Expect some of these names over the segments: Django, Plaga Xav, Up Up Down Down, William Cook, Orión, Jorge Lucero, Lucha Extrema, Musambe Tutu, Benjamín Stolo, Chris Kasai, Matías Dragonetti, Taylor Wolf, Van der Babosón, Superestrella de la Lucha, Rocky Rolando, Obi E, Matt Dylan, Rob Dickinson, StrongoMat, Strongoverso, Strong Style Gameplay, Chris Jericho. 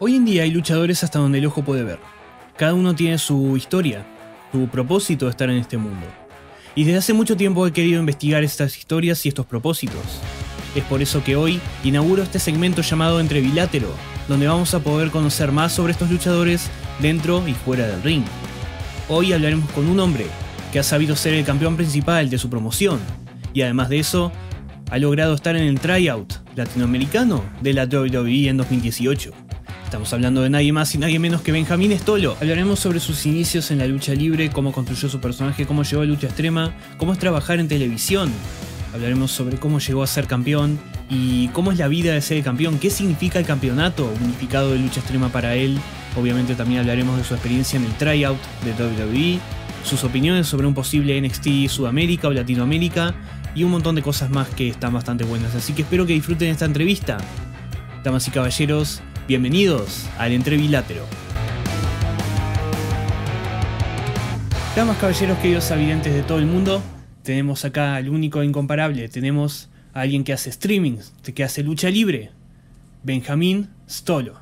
Hoy en día hay luchadores hasta donde el ojo puede ver. Cada uno tiene su historia, su propósito de estar en este mundo. Y desde hace mucho tiempo he querido investigar estas historias y estos propósitos. Es por eso que hoy inauguro este segmento llamado Entrevilátero, donde vamos a poder conocer más sobre estos luchadores dentro y fuera del ring. Hoy hablaremos con un hombre que ha sabido ser el campeón principal de su promoción, y además de eso, ha logrado estar en el tryout latinoamericano de la WWE en 2018. Estamos hablando de nadie más y nadie menos que Benjamín Stolo. Hablaremos sobre sus inicios en la lucha libre, cómo construyó su personaje, cómo llegó a Lucha Extrema, cómo es trabajar en televisión. Hablaremos sobre cómo llegó a ser campeón y cómo es la vida de ser campeón, qué significa el campeonato unificado de Lucha Extrema para él. Obviamente también hablaremos de su experiencia en el tryout de WWE, sus opiniones sobre un posible NXT Sudamérica o Latinoamérica y un montón de cosas más que están bastante buenas. Así que espero que disfruten esta entrevista. Damas y caballeros, bienvenidos al Entrevilátero. Damas, caballeros, queridos avidentes de todo el mundo, tenemos acá al único e incomparable. Tenemos a alguien que hace streaming, que hace lucha libre, Benjamín Stolo.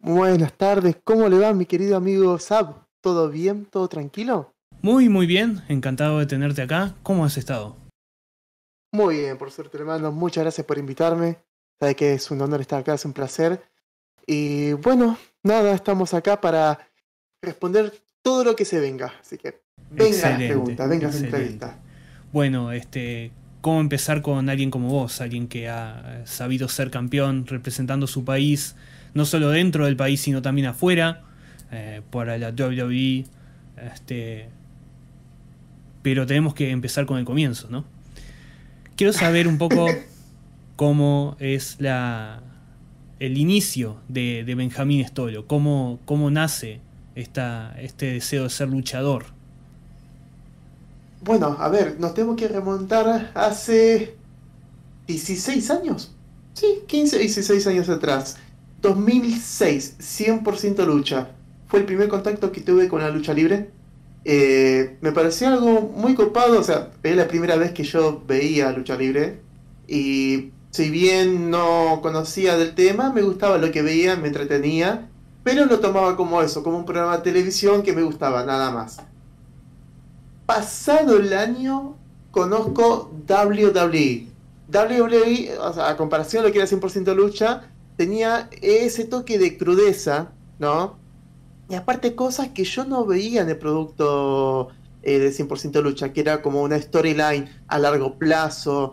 Buenas tardes, ¿cómo le va mi querido amigo Sab? ¿Todo bien? ¿Todo tranquilo? Muy, muy bien, encantado de tenerte acá. ¿Cómo has estado? Muy bien, por suerte, hermano. Muchas gracias por invitarme. Sabe que es un honor estar acá, es un placer. Y bueno, nada, estamos acá para responder todo lo que se venga. Así que venga las preguntas, venga las entrevistas. Bueno, ¿cómo empezar con alguien como vos? Alguien que ha sabido ser campeón representando su país, no solo dentro del país, sino también afuera, para la WWE. Pero tenemos que empezar con el comienzo, ¿no? Quiero saber un poco... ¿Cómo es el inicio de Benjamín Stolo? ¿Cómo nace este deseo de ser luchador? Bueno, a ver, nos tenemos que remontar hace 16 años. Sí, 15, 16 años atrás. 2006, 100% lucha. Fue el primer contacto que tuve con la lucha libre. Me pareció algo muy copado. O sea, es la primera vez que yo veía lucha libre. Y... si bien no conocía del tema, me gustaba lo que veía, me entretenía, pero lo tomaba como eso, como un programa de televisión que me gustaba, nada más. Pasado el año, conozco WWE. WWE, o sea, a comparación de lo que era 100% lucha, tenía ese toque de crudeza, ¿no? Y aparte cosas que yo no veía en el producto de 100% lucha, que era como una storyline a largo plazo,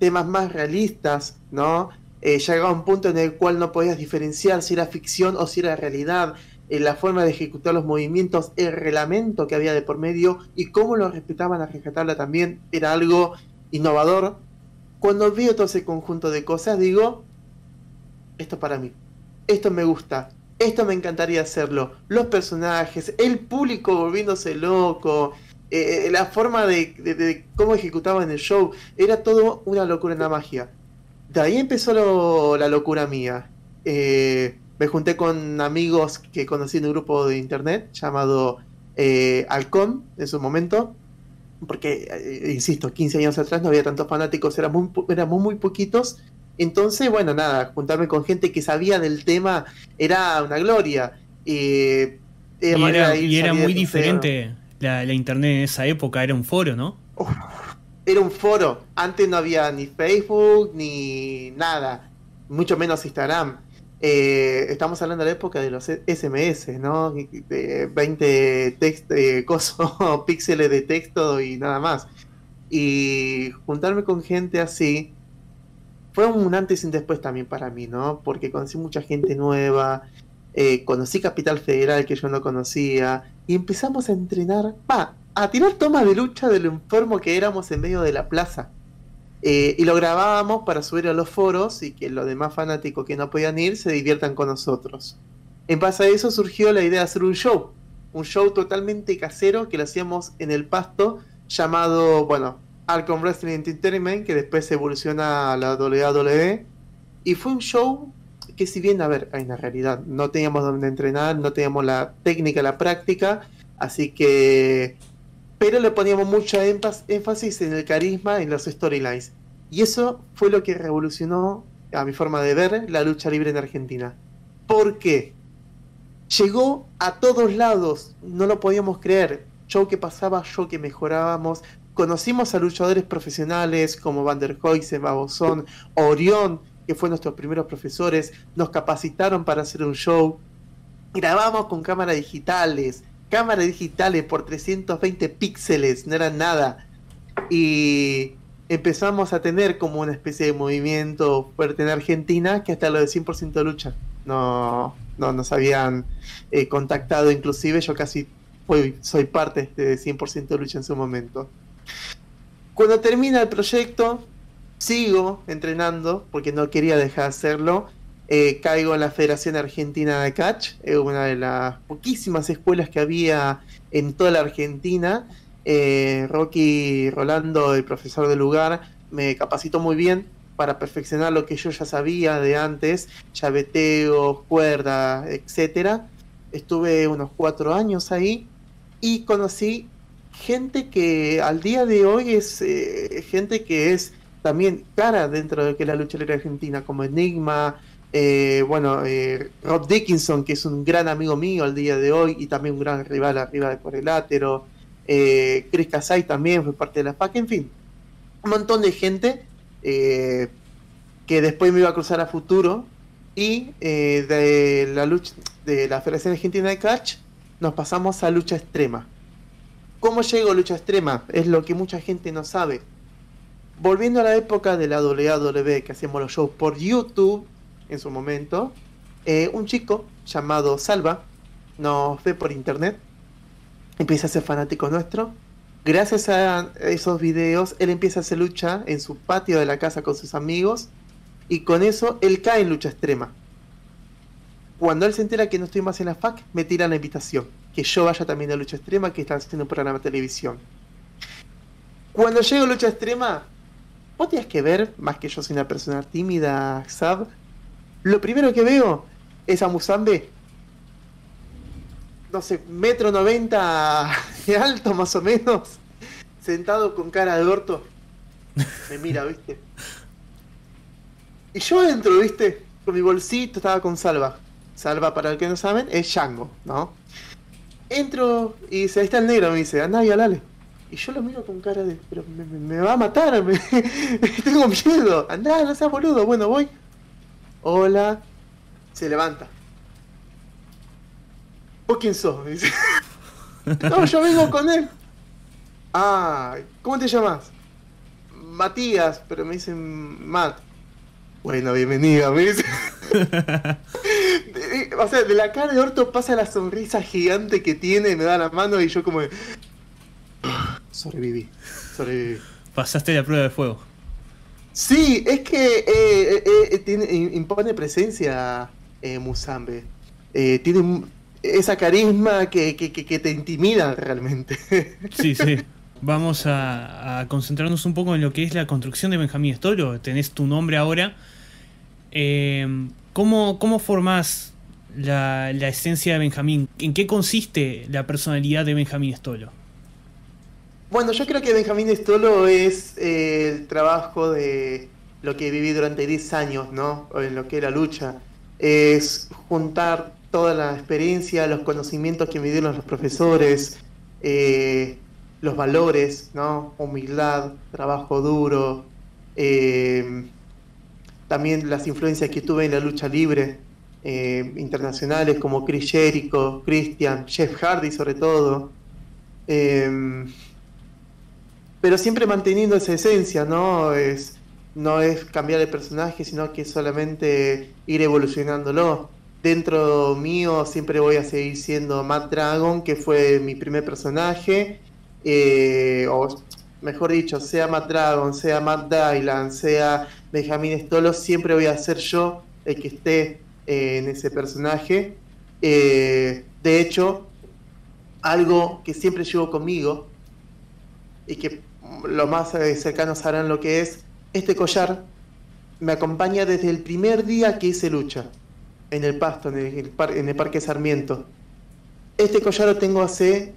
temas más realistas, ¿no? Llegaba un punto en el cual no podías diferenciar si era ficción o si era realidad, la forma de ejecutar los movimientos, el reglamento que había de por medio y cómo lo respetaban a rescatarla también, era algo innovador. Cuando vi todo ese conjunto de cosas, digo, esto es para mí, esto me gusta, esto me encantaría hacerlo, los personajes, el público volviéndose loco... la forma de cómo ejecutaban el show, era todo una locura, una magia. De ahí empezó la locura mía. Me junté con amigos que conocí en un grupo de internet llamado Halcón en su momento, porque, insisto, 15 años atrás no había tantos fanáticos, éramos muy poquitos. Entonces, bueno, nada, juntarme con gente que sabía del tema era una gloria. Y era muy diferente... La internet en esa época era un foro, ¿no? Era un foro. Antes no había ni Facebook, ni nada. Mucho menos Instagram. Estamos hablando de la época de los SMS, ¿no? De 20 píxeles de texto y nada más. Y juntarme con gente así fue un antes y un después también para mí, ¿no? Porque conocí mucha gente nueva. Conocí Capital Federal que yo no conocía y empezamos a entrenar, a tirar tomas de lucha de lo enfermo que éramos en medio de la plaza, y lo grabábamos para subir a los foros y que los demás fanáticos que no podían ir se diviertan con nosotros. En base a eso surgió la idea de hacer un show totalmente casero que lo hacíamos en el pasto, llamado, bueno, Arkham Wrestling Entertainment, que después evoluciona a la WWE, y fue un show que, si bien, a ver, en la realidad no teníamos donde entrenar, no teníamos la técnica, la práctica, así que... pero le poníamos mucho énfasis en el carisma, en los storylines. Y eso fue lo que revolucionó a mi forma de ver, la lucha libre en Argentina. ¿Por qué? Llegó a todos lados, no lo podíamos creer. Show que pasaba, show que mejorábamos. Conocimos a luchadores profesionales como Van der Babosón, Orión, que fue nuestros primeros profesores. Nos capacitaron para hacer un show. Grabamos con cámaras digitales por 320 píxeles, no eran nada. Y empezamos a tener como una especie de movimiento fuerte en Argentina, que hasta lo de 100% lucha no nos habían contactado. Inclusive yo casi soy parte de 100% lucha en su momento. Cuando termina el proyecto, sigo entrenando porque no quería dejar de hacerlo. Caigo en la Federación Argentina de Catch, una de las poquísimas escuelas que había en toda la Argentina. Rocky Rolando, el profesor del lugar, me capacitó muy bien para perfeccionar lo que yo ya sabía de antes: llaveteos, cuerdas, etcétera. Estuve unos 4 años ahí y conocí gente que al día de hoy es gente que es también cara dentro de lo que es la lucha libre argentina, como Enigma, Rob Dickinson, que es un gran amigo mío al día de hoy y también un gran rival arriba de Corelátero. Chris Kasai también fue parte de la PAC. En fin, un montón de gente que después me iba a cruzar a futuro. Y de la lucha de la Federación Argentina de Catch nos pasamos a Lucha Extrema. ¿Cómo llegó Lucha Extrema? Es lo que mucha gente no sabe. Volviendo a la época de la WWE, que hacíamos los shows por YouTube en su momento, un chico llamado Salva nos ve por internet, empieza a ser fanático nuestro. Gracias a esos videos, él empieza a hacer lucha en su patio de la casa con sus amigos. Y con eso, él cae en Lucha Extrema. Cuando él se entera que no estoy más en la FAC, me tira la invitación, que yo vaya también a Lucha Extrema, que están haciendo un programa de televisión. Cuando llego a Lucha Extrema, vos tenías que ver, más que yo soy una persona tímida, Sab, lo primero que veo es a Musambe, no sé, 1,90 m de alto más o menos, sentado con cara de orto. Me mira, ¿viste? Y yo adentro, ¿viste? Con mi bolsito, estaba con Salva. Salva, para el que no saben, es Django, ¿no? Entro y dice, ahí está el negro, me dice, andá y hablale. Y yo lo miro con cara de, pero me va a matar, tengo miedo, andá, no seas boludo. Bueno, voy. Hola. Se levanta. ¿Vos quién sos? Me dice. No, yo vengo con él. Ah, ¿cómo te llamas? Matías, pero me dicen Matt. Bueno, bienvenido, me dice. O sea, de la cara de orto pasa la sonrisa gigante que tiene, me da la mano y yo como... Sobreviví. Pasaste la prueba de fuego. Sí, es que impone presencia Musambe. Tiene esa carisma que te intimida realmente. Sí, sí. Vamos a concentrarnos un poco en lo que es la construcción de Benjamín Stolo. Tenés tu nombre ahora. ¿Cómo formás la esencia de Benjamín? ¿En qué consiste la personalidad de Benjamín Stolo? Bueno, yo creo que Benjamín Stolo es el trabajo de lo que viví durante 10 años, ¿no? En lo que es la lucha. Es juntar toda la experiencia, los conocimientos que me dieron los profesores, los valores, ¿no? Humildad, trabajo duro, también las influencias que tuve en la lucha libre internacionales, como Chris Jericho, Christian, Jeff Hardy sobre todo, pero siempre manteniendo esa esencia, ¿no? No es cambiar el personaje, sino que solamente ir evolucionándolo. Dentro mío siempre voy a seguir siendo Matt Dragon, que fue mi primer personaje, o mejor dicho, sea Matt Dragon, sea Matt Dylan, sea Benjamín Stolo, siempre voy a ser yo el que esté en ese personaje. De hecho, algo que siempre llevo conmigo y que los más cercanos sabrán lo que es, este collar me acompaña desde el primer día que hice lucha en el Pasto, en el Parque Sarmiento. Este collar lo tengo hace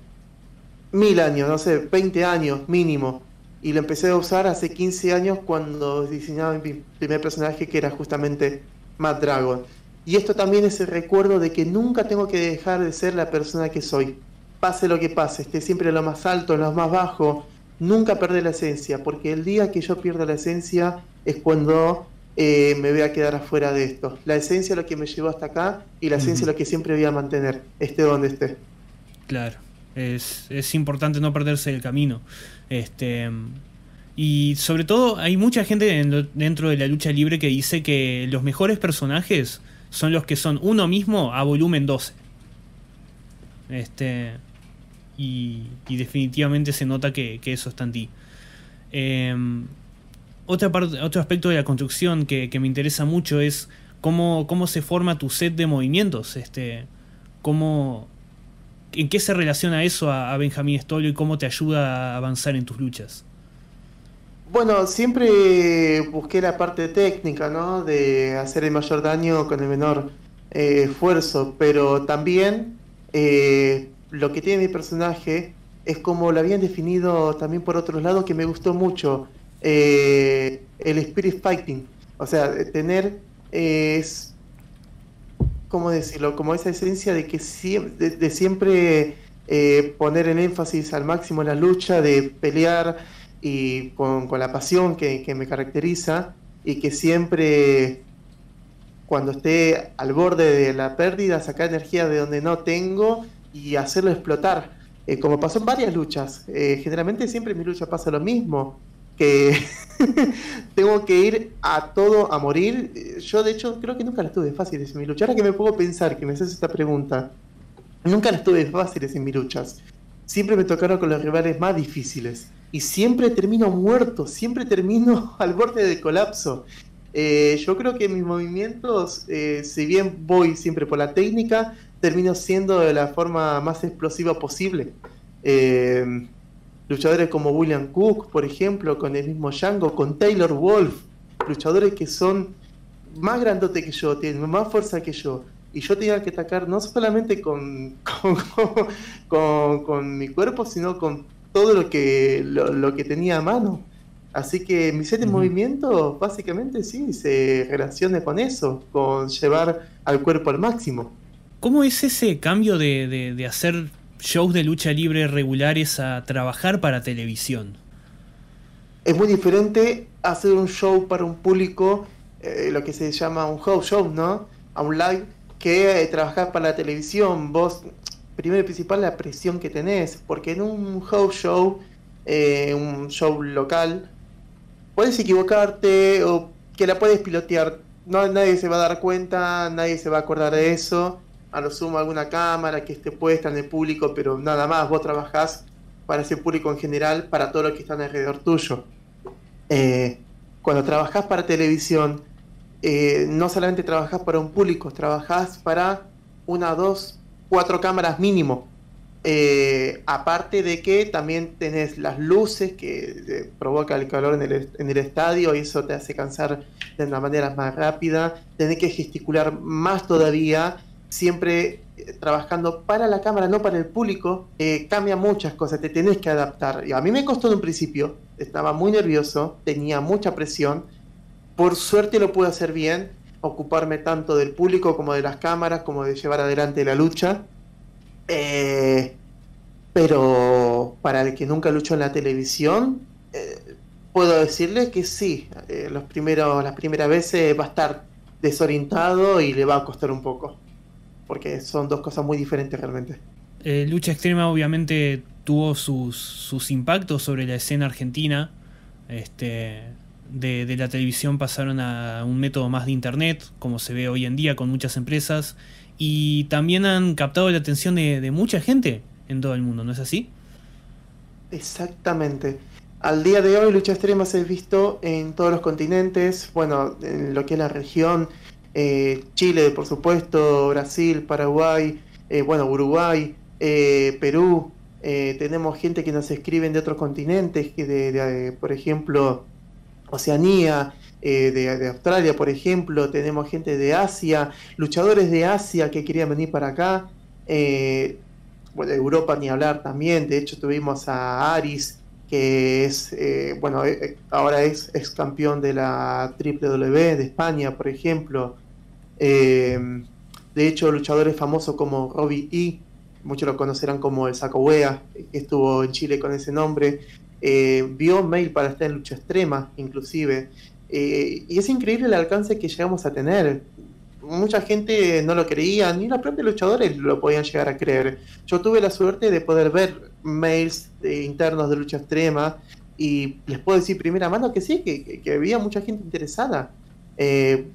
1000 años, no sé, 20 años mínimo. y lo empecé a usar hace 15 años cuando diseñaba mi primer personaje, que era justamente Matt Dragon. Y esto también es el recuerdo de que nunca tengo que dejar de ser la persona que soy. Pase lo que pase, esté siempre en lo más alto, en lo más bajo, nunca perder la esencia, porque el día que yo pierda la esencia es cuando me voy a quedar afuera de esto. La esencia es lo que me llevó hasta acá, y la esencia es lo que siempre voy a mantener, esté donde esté. Claro, es importante no perderse el camino. Y sobre todo hay mucha gente dentro de la lucha libre que dice que los mejores personajes son los que son uno mismo a volumen 12. Y definitivamente se nota que eso está en ti. Otro aspecto de la construcción que me interesa mucho es cómo se forma tu set de movimientos. ¿En qué se relaciona eso a Benjamín Stolo y cómo te ayuda a avanzar en tus luchas? Bueno, siempre busqué la parte técnica, ¿no? De hacer el mayor daño con el menor esfuerzo, pero también lo que tiene mi personaje es como lo habían definido también por otros lados, que me gustó mucho, el spirit fighting, o sea, tener es, ¿cómo decirlo? Como esa esencia de que siempre, de siempre poner el énfasis al máximo en la lucha, de pelear y con la pasión que me caracteriza, y que siempre cuando esté al borde de la pérdida, sacar energía de donde no tengo y hacerlo explotar, como pasó en varias luchas. Generalmente siempre en mi lucha pasa lo mismo, que tengo que ir a todo, a morir. Yo de hecho creo que nunca las tuve fáciles en mis luchas. Ahora que me puedo pensar, que me haces esta pregunta, nunca las tuve fáciles en mis luchas. Siempre me tocaron con los rivales más difíciles, y siempre termino muerto, siempre termino al borde del colapso. Yo creo que mis movimientos, si bien voy siempre por la técnica, termino siendo de la forma más explosiva posible. Luchadores como William Cook, por ejemplo, con el mismo Django, con Taylor Wolf, luchadores que son más grandotes que yo, tienen más fuerza que yo, y yo tenía que atacar no solamente con mi cuerpo, sino con todo lo que tenía a mano. Así que mi set de movimientos básicamente sí se relaciona con eso, con llevar al cuerpo al máximo. ¿Cómo es ese cambio de hacer shows de lucha libre regulares a trabajar para televisión? Es muy diferente hacer un show para un público, lo que se llama un house show, ¿no? A un live, que trabajar para la televisión. Vos, primero y principal, la presión que tenés, porque en un house show, un show local, puedes equivocarte o que la puedes pilotear. No, nadie se va a dar cuenta, nadie se va a acordar de eso. A lo sumo alguna cámara que esté puesta en el público, pero nada más. Vos trabajás para ese público en general, para todos los que están alrededor tuyo. Cuando trabajás para televisión, no solamente trabajás para un público, trabajás para una, dos, cuatro cámaras mínimo. Aparte de que también tenés las luces que provoca el calor en el estadio, y eso te hace cansar de una manera más rápida. Tenés que gesticular más todavía, siempre trabajando para la cámara, no para el público. Cambia muchas cosas, te tenés que adaptar. Y a mí me costó en un principio, estaba muy nervioso, tenía mucha presión. Por suerte lo pude hacer bien, ocuparme tanto del público como de las cámaras, como de llevar adelante la lucha. Pero para el que nunca luchó en la televisión, puedo decirle que sí, las primeras veces va a estar desorientado y le va a costar un poco, porque son dos cosas muy diferentes realmente. Lucha Extrema obviamente tuvo sus impactos sobre la escena argentina. De la televisión pasaron a un método más de internet, como se ve hoy en día con muchas empresas, y también han captado la atención de mucha gente en todo el mundo, ¿no es así? Exactamente. Al día de hoy Lucha Extrema se ha visto en todos los continentes, bueno, en lo que es la región, Chile, por supuesto, Brasil, Paraguay, bueno, Uruguay, Perú. Tenemos gente que nos escriben de otros continentes, por ejemplo, Oceanía, de Australia, por ejemplo. Tenemos gente de Asia, luchadores de Asia que querían venir para acá. Bueno, de Europa ni hablar también. De hecho tuvimos a Aris, que es, bueno, ahora es ex campeón de la WWE de España, por ejemplo. De hecho, luchadores famosos como Obi E, muchos lo conocerán como el Saco Wea, que estuvo en Chile con ese nombre, vio mail para estar en Lucha Extrema, inclusive. Y es increíble el alcance que llegamos a tener. Mucha gente no lo creía, ni los propios luchadores lo podían llegar a creer. Yo tuve la suerte de poder ver mails internos de Lucha Extrema y les puedo decir primera mano que sí, que había mucha gente interesada.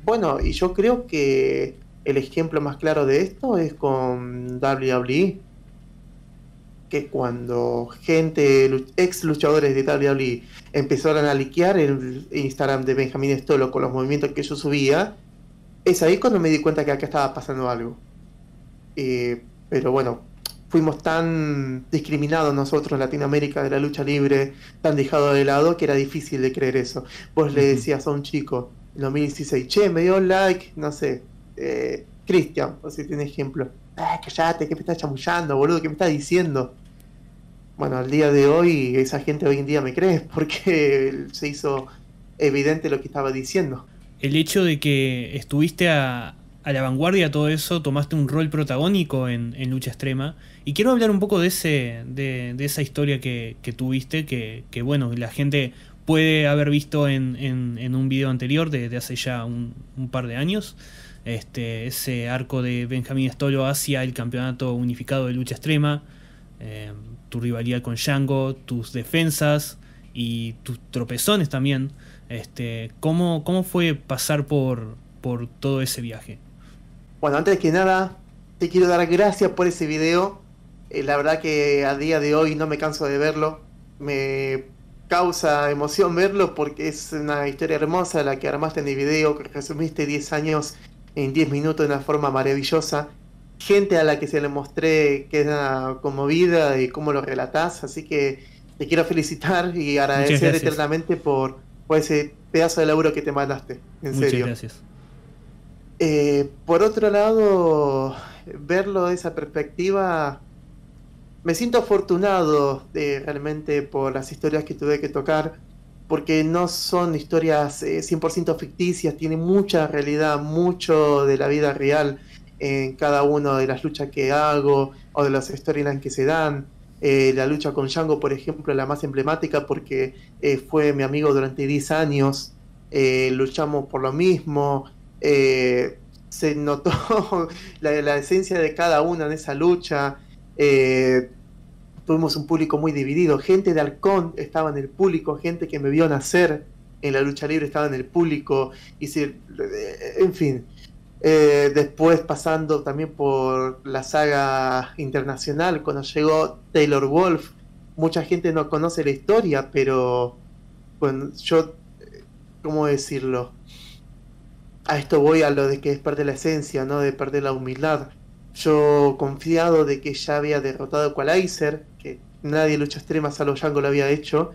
Bueno, y yo creo que el ejemplo más claro de esto es con WWE, que cuando gente, ex luchadores de WWE, empezaron a liquear el Instagram de Benjamín Stolo con los movimientos que yo subía, es ahí cuando me di cuenta que acá estaba pasando algo. Pero bueno, fuimos tan discriminados nosotros en Latinoamérica de la lucha libre, tan dejados de lado, que era difícil de creer eso. Vos le decías a un chico en 2016, che, me dio like, no sé, Christian, por si tiene ejemplo. Ah, callate, ¿qué me estás chamullando, boludo? ¿Qué me estás diciendo? Bueno, al día de hoy, esa gente hoy en día me cree, porque se hizo evidente lo que estaba diciendo. El hecho de que estuviste a la vanguardia de todo eso, tomaste un rol protagónico en Lucha Extrema. Y quiero hablar un poco de esa historia que tuviste, que bueno, la gente puede haber visto en un video anterior de hace ya un par de años. Ese arco de Benjamín Stolo hacia el campeonato unificado de Lucha Extrema, tu rivalidad con Django, tus defensas y tus tropezones también. ¿Cómo fue pasar por todo ese viaje? Bueno, antes que nada te quiero dar gracias por ese video. La verdad que a día de hoy no me canso de verlo, me causa emoción verlo porque es una historia hermosa la que armaste en el video, que resumiste 10 años en 10 minutos de una forma maravillosa. Gente a la que se le mostré queda conmovida y cómo lo relatás, así que te quiero felicitar y agradecer eternamente por ese pedazo de laburo que te mandaste, en serio. Muchas gracias. Por otro lado, verlo de esa perspectiva, me siento afortunado realmente por las historias que tuve que tocar, porque no son historias 100% ficticias, tiene mucha realidad, mucho de la vida real en cada una de las luchas que hago o de las storylines que se dan. La lucha con Django, por ejemplo, la más emblemática porque fue mi amigo durante 10 años, luchamos por lo mismo, se notó la esencia de cada una en esa lucha. Tuvimos un público muy dividido, gente de Halcón estaba en el público, gente que me vio nacer en la lucha libre estaba en el público, y se, en fin. Después pasando también por la saga internacional, cuando llegó Taylor Wolf, mucha gente no conoce la historia, pero bueno, yo, ¿cómo decirlo? A esto voy, a lo de que es perder la esencia, ¿no? De perder la humildad. Yo confiado de que ya había derrotado a Equalizer, que nadie lucha extrema salvo Django lo había hecho,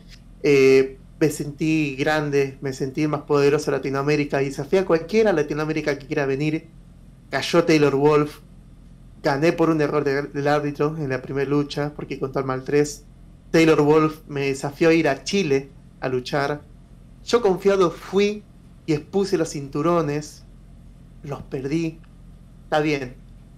me sentí grande, me sentí el más poderoso de Latinoamérica, y desafié a cualquiera Latinoamérica que quiera venir. Cayó Taylor Wolf, gané por un error del árbitro en la primera lucha, porque contó al mal 3. Taylor Wolf me desafió a ir a Chile a luchar. Yo confiado fui y expuse los cinturones, los perdí. Está bien.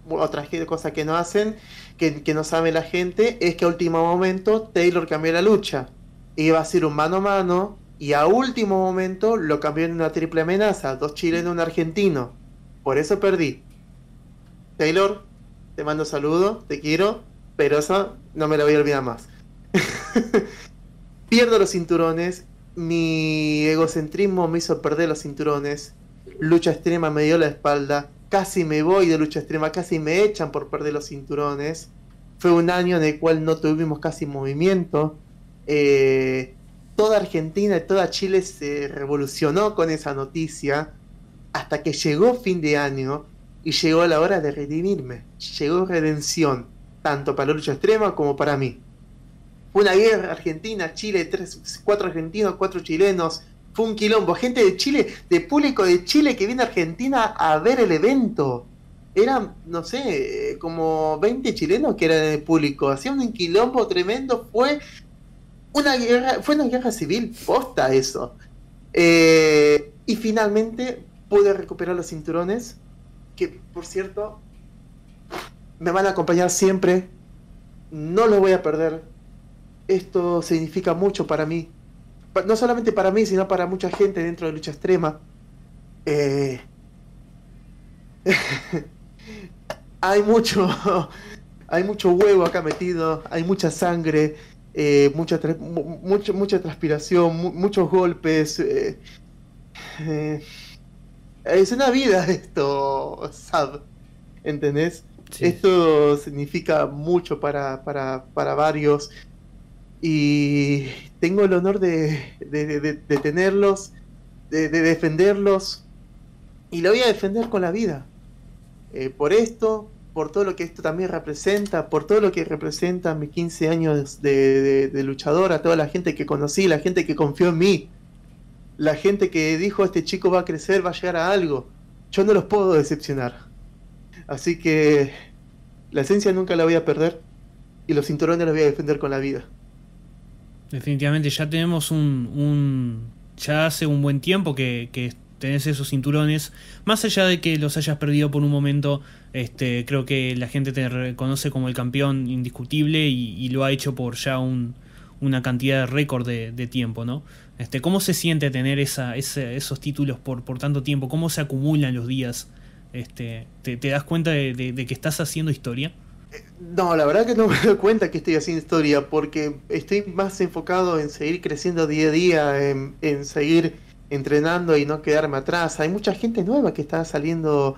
Otra cosa que no hacen, que no sabe la gente, es que a último momento Taylor cambió la lucha. Iba a ser un mano a mano y a último momento lo cambió en una triple amenaza, 2 chilenos y un argentino. Por eso perdí. Taylor, te mando saludo, te quiero, pero eso no me lo voy a olvidar más. Pierdo los cinturones, mi egocentrismo me hizo perder los cinturones, Lucha Extrema me dio la espalda, casi me voy de Lucha Extrema, casi me echan por perder los cinturones. Fue un año en el cual no tuvimos casi movimiento. Toda Argentina y toda Chile se revolucionó con esa noticia, hasta que llegó fin de año y llegó la hora de redimirme. Llegó redención, tanto para la lucha extrema como para mí. Fue una guerra Argentina, Chile, 4 argentinos, 4 chilenos. Fue un quilombo, gente de Chile, de público de Chile que viene a Argentina a ver el evento. Eran, no sé, como 20 chilenos que eran de público. Hacía un quilombo tremendo, fue una guerra, fue una guerra civil, posta eso. Y finalmente pude recuperar los cinturones, que por cierto me van a acompañar siempre, no los voy a perder. Esto significa mucho para mí, no solamente para mí, sino para mucha gente dentro de Lucha Extrema. Hay mucho, hay mucho huevo acá metido, hay mucha sangre, mucha transpiración, muchos golpes. Es una vida esto, Sab, ¿entendés? Sí. Esto significa mucho para varios, y tengo el honor de tenerlos, de defenderlos, y lo voy a defender con la vida. Por esto, por todo lo que esto también representa, por todo lo que representa mis 15 años de luchador, a toda la gente que conocí, la gente que confió en mí, la gente que dijo, este chico va a crecer, va a llegar a algo. Yo no los puedo decepcionar. Así que la esencia nunca la voy a perder, y los cinturones los voy a defender con la vida. Definitivamente, ya tenemos ya hace un buen tiempo que tenés esos cinturones. Más allá de que los hayas perdido por un momento, creo que la gente te reconoce como el campeón indiscutible, y lo ha hecho por ya una cantidad de récord de tiempo, ¿no? ¿Cómo se siente tener esos títulos por tanto tiempo? ¿Cómo se acumulan los días? ¿Te das cuenta de que estás haciendo historia? No, la verdad que no me doy cuenta que estoy haciendo historia, porque estoy más enfocado en seguir creciendo día a día, en seguir entrenando y no quedarme atrás. Hay mucha gente nueva que está saliendo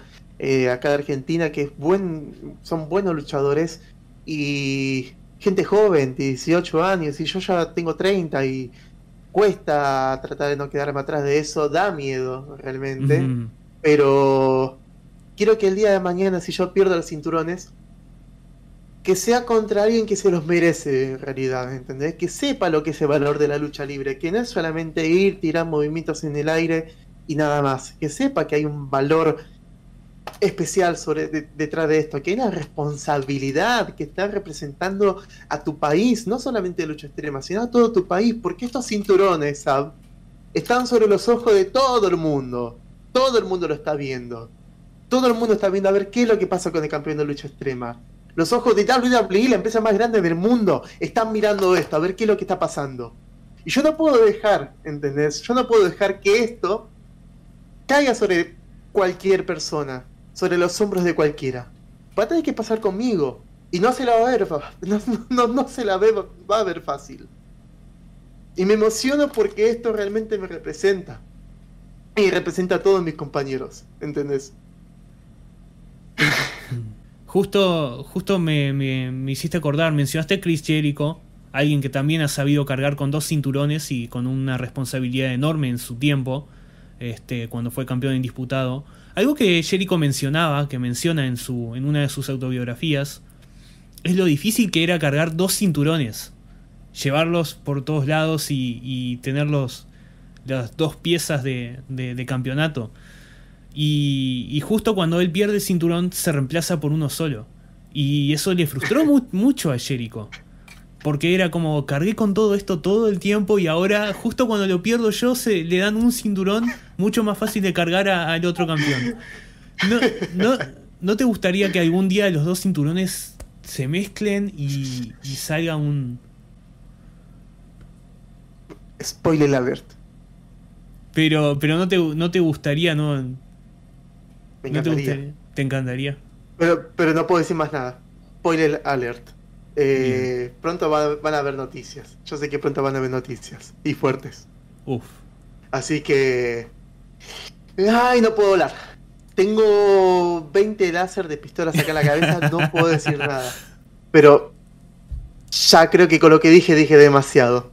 acá de Argentina, que es son buenos luchadores, y gente joven, 18 años, y yo ya tengo 30, y cuesta tratar de no quedarme atrás de eso, da miedo realmente. Uh-huh. Pero quiero que el día de mañana, si yo pierdo los cinturones, que sea contra alguien que se los merece en realidad, ¿entendés? Que sepa lo que es el valor de la lucha libre, que no es solamente ir, tirar movimientos en el aire y nada más, que sepa que hay un valor especial detrás de esto, que hay una responsabilidad, que está representando a tu país, no solamente Lucha Extrema, sino a todo tu país, porque estos cinturones, ¿sabes?, están sobre los ojos de todo el mundo lo está viendo, todo el mundo está viendo a ver qué es lo que pasa con el campeón de Lucha Extrema. Los ojos de WWE, la empresa más grande del mundo, están mirando esto, a ver qué es lo que está pasando. Y yo no puedo dejar, ¿entendés? Yo no puedo dejar que esto caiga sobre cualquier persona, sobre los hombros de cualquiera. Va a tener que pasar conmigo, y no se la va a ver, no se la va a ver fácil. Y me emociono porque esto realmente me representa, y representa a todos mis compañeros, ¿entendés? Justo me hiciste acordar, mencionaste a Chris Jericho, alguien que también ha sabido cargar con dos cinturones y con una responsabilidad enorme en su tiempo, cuando fue campeón indisputado. Algo que Jericho menciona en una de sus autobiografías, es lo difícil que era cargar dos cinturones, llevarlos por todos lados y tener las dos piezas de campeonato. Y justo cuando él pierde el cinturón, se reemplaza por uno solo. Y eso le frustró mucho a Jericho, porque era como, cargué con todo esto todo el tiempo, y ahora justo cuando lo pierdo yo, le dan un cinturón mucho más fácil de cargar al otro campeón. ¿No te gustaría que algún día los dos cinturones se mezclen y salga un... spoiler alert? Pero no te gustaría, ¿no? Me encantaría. ¿Te encantaría? Pero no puedo decir más nada. Spoiler alert. Pronto van a haber noticias. Yo sé que pronto van a haber noticias. Y fuertes. Uf. Así que... ay, no puedo hablar. Tengo 20 láser de pistolas acá en la cabeza. No puedo decir nada. Pero ya creo que con lo que dije demasiado.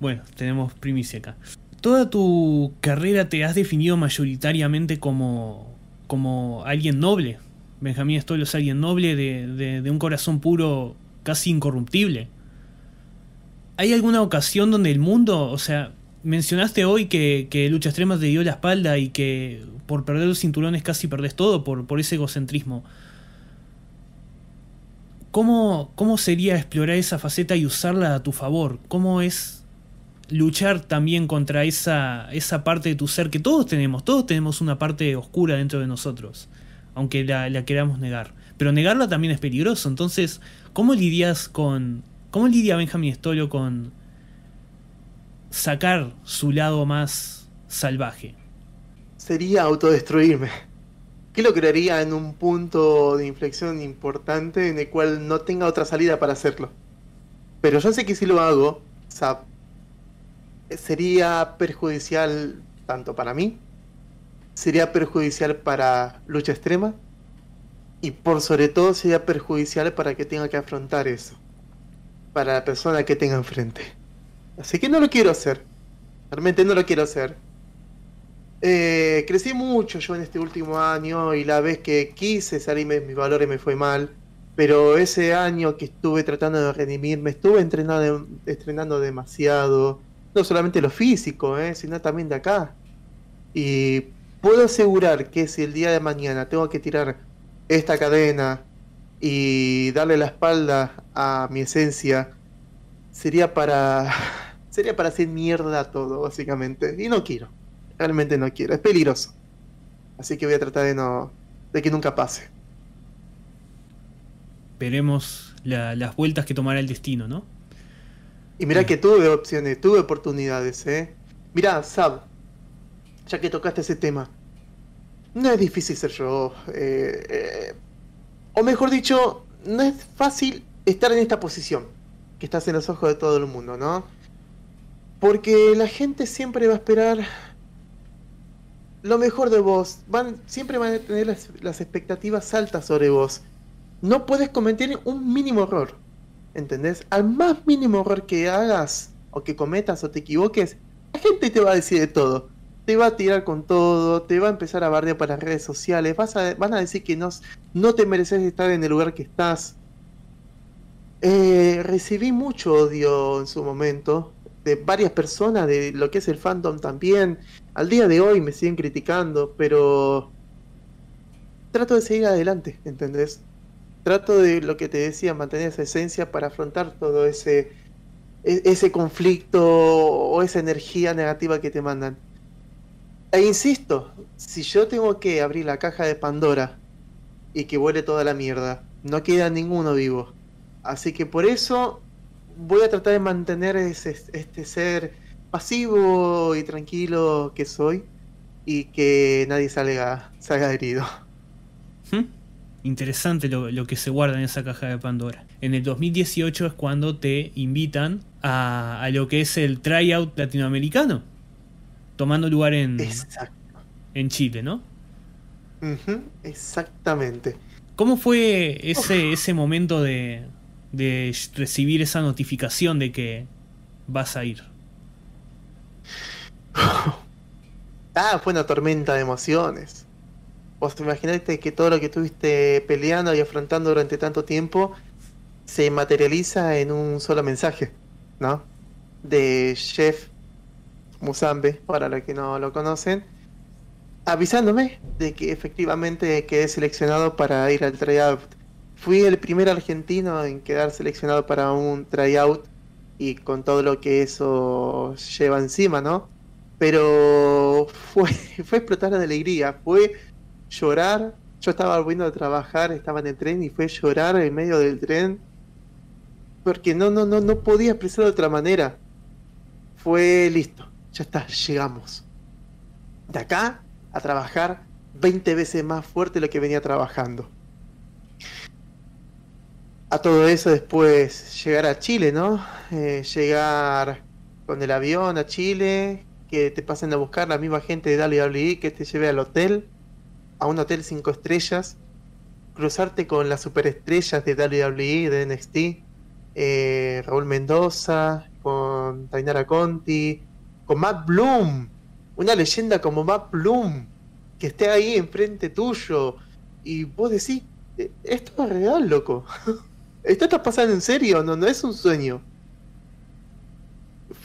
Bueno, tenemos primicia acá. Toda tu carrera te has definido mayoritariamente como alguien noble. Benjamín Stolo es alguien noble de un corazón puro, casi incorruptible. ¿Hay alguna ocasión donde el mundo, o sea, mencionaste hoy que Lucha Extrema te dio la espalda y que por perder los cinturones casi perdés todo por ese egocentrismo? ¿Cómo sería explorar esa faceta y usarla a tu favor? ¿Cómo es luchar también contra esa parte de tu ser que todos tenemos? Todos tenemos una parte oscura dentro de nosotros, aunque la queramos negar. Pero negarla también es peligroso. Entonces, ¿cómo lidia Benjamín Stolo con sacar su lado más salvaje? Sería autodestruirme. ¿Qué lo crearía en un punto de inflexión importante en el cual no tenga otra salida para hacerlo? Pero yo sé que si lo hago, o sea, sería perjudicial tanto para mí, sería perjudicial para Lucha Extrema y por sobre todo sería perjudicial para que tenga que afrontar eso, para la persona que tenga enfrente. Así que no lo quiero hacer, realmente no lo quiero hacer. Crecí mucho yo en este último año y la vez que quise salirme mis valores me fue mal, pero ese año que estuve tratando de redimirme, estuve entrenando demasiado, no solamente lo físico, sino también de acá, y puedo asegurar que si el día de mañana tengo que tirar esta cadena y darle la espalda a mi esencia, sería para hacer mierda todo básicamente, y no quiero. Realmente no quiero, es peligroso. Así que voy a tratar de que nunca pase. Veremos las vueltas que tomará el destino, ¿no? Y mirá que tuve opciones, tuve oportunidades, Mirá, Sab, ya que tocaste ese tema, no es difícil ser yo. O mejor dicho, no es fácil estar en esta posición, que estás en los ojos de todo el mundo, ¿no? Porque la gente siempre va a esperar lo mejor de vos, siempre van a tener las expectativas altas sobre vos. No puedes cometer un mínimo error, ¿entendés? Al más mínimo error que hagas, o que cometas, o te equivoques, la gente te va a decir de todo. Te va a tirar con todo, te va a empezar a bardear para las redes sociales, van a decir que no te mereces estar en el lugar que estás. Recibí mucho odio en su momento, de varias personas, de lo que es el fandom también. Al día de hoy me siguen criticando, pero trato de seguir adelante, ¿entendés? Trato de, lo que te decía, mantener esa esencia para afrontar todo ese conflicto o esa energía negativa que te mandan. E insisto, si yo tengo que abrir la caja de Pandora y que vuele toda la mierda, no queda ninguno vivo. Así que por eso voy a tratar de mantener este ser pasivo y tranquilo que soy y que nadie salga herido. Interesante lo que se guarda en esa caja de Pandora. En el 2018 es cuando te invitan a lo que es el tryout latinoamericano, tomando lugar en Chile, ¿no? Exactamente. ¿Cómo fue ese momento de recibir esa notificación de que vas a ir? Fue una tormenta de emociones. Vos imaginaste que todo lo que estuviste peleando y afrontando durante tanto tiempo se materializa en un solo mensaje, ¿no? De Jeff Musambe, para los que no lo conocen, avisándome de que efectivamente quedé seleccionado para ir al tryout. Fui el primer argentino en quedar seleccionado para un tryout y con todo lo que eso lleva encima, ¿no? Pero fue explotar de alegría, fue llorar. Yo estaba volviendo a trabajar, estaba en el tren y fue llorar en medio del tren porque no podía expresarlo de otra manera. Fue listo, ya está, llegamos. De acá a trabajar 20 veces más fuerte de lo que venía trabajando. A todo eso después llegar a Chile, ¿no? Llegar con el avión a Chile, que te pasen a buscar la misma gente de WWE, que te lleve al hotel, a un hotel 5 estrellas, cruzarte con las superestrellas de WWE, de NXT, Raúl Mendoza, con Tainara Conti, con Matt Bloom, una leyenda como Matt Bloom, que esté ahí enfrente tuyo, y vos decís, esto es real, loco. Esto está pasando en serio, no es un sueño.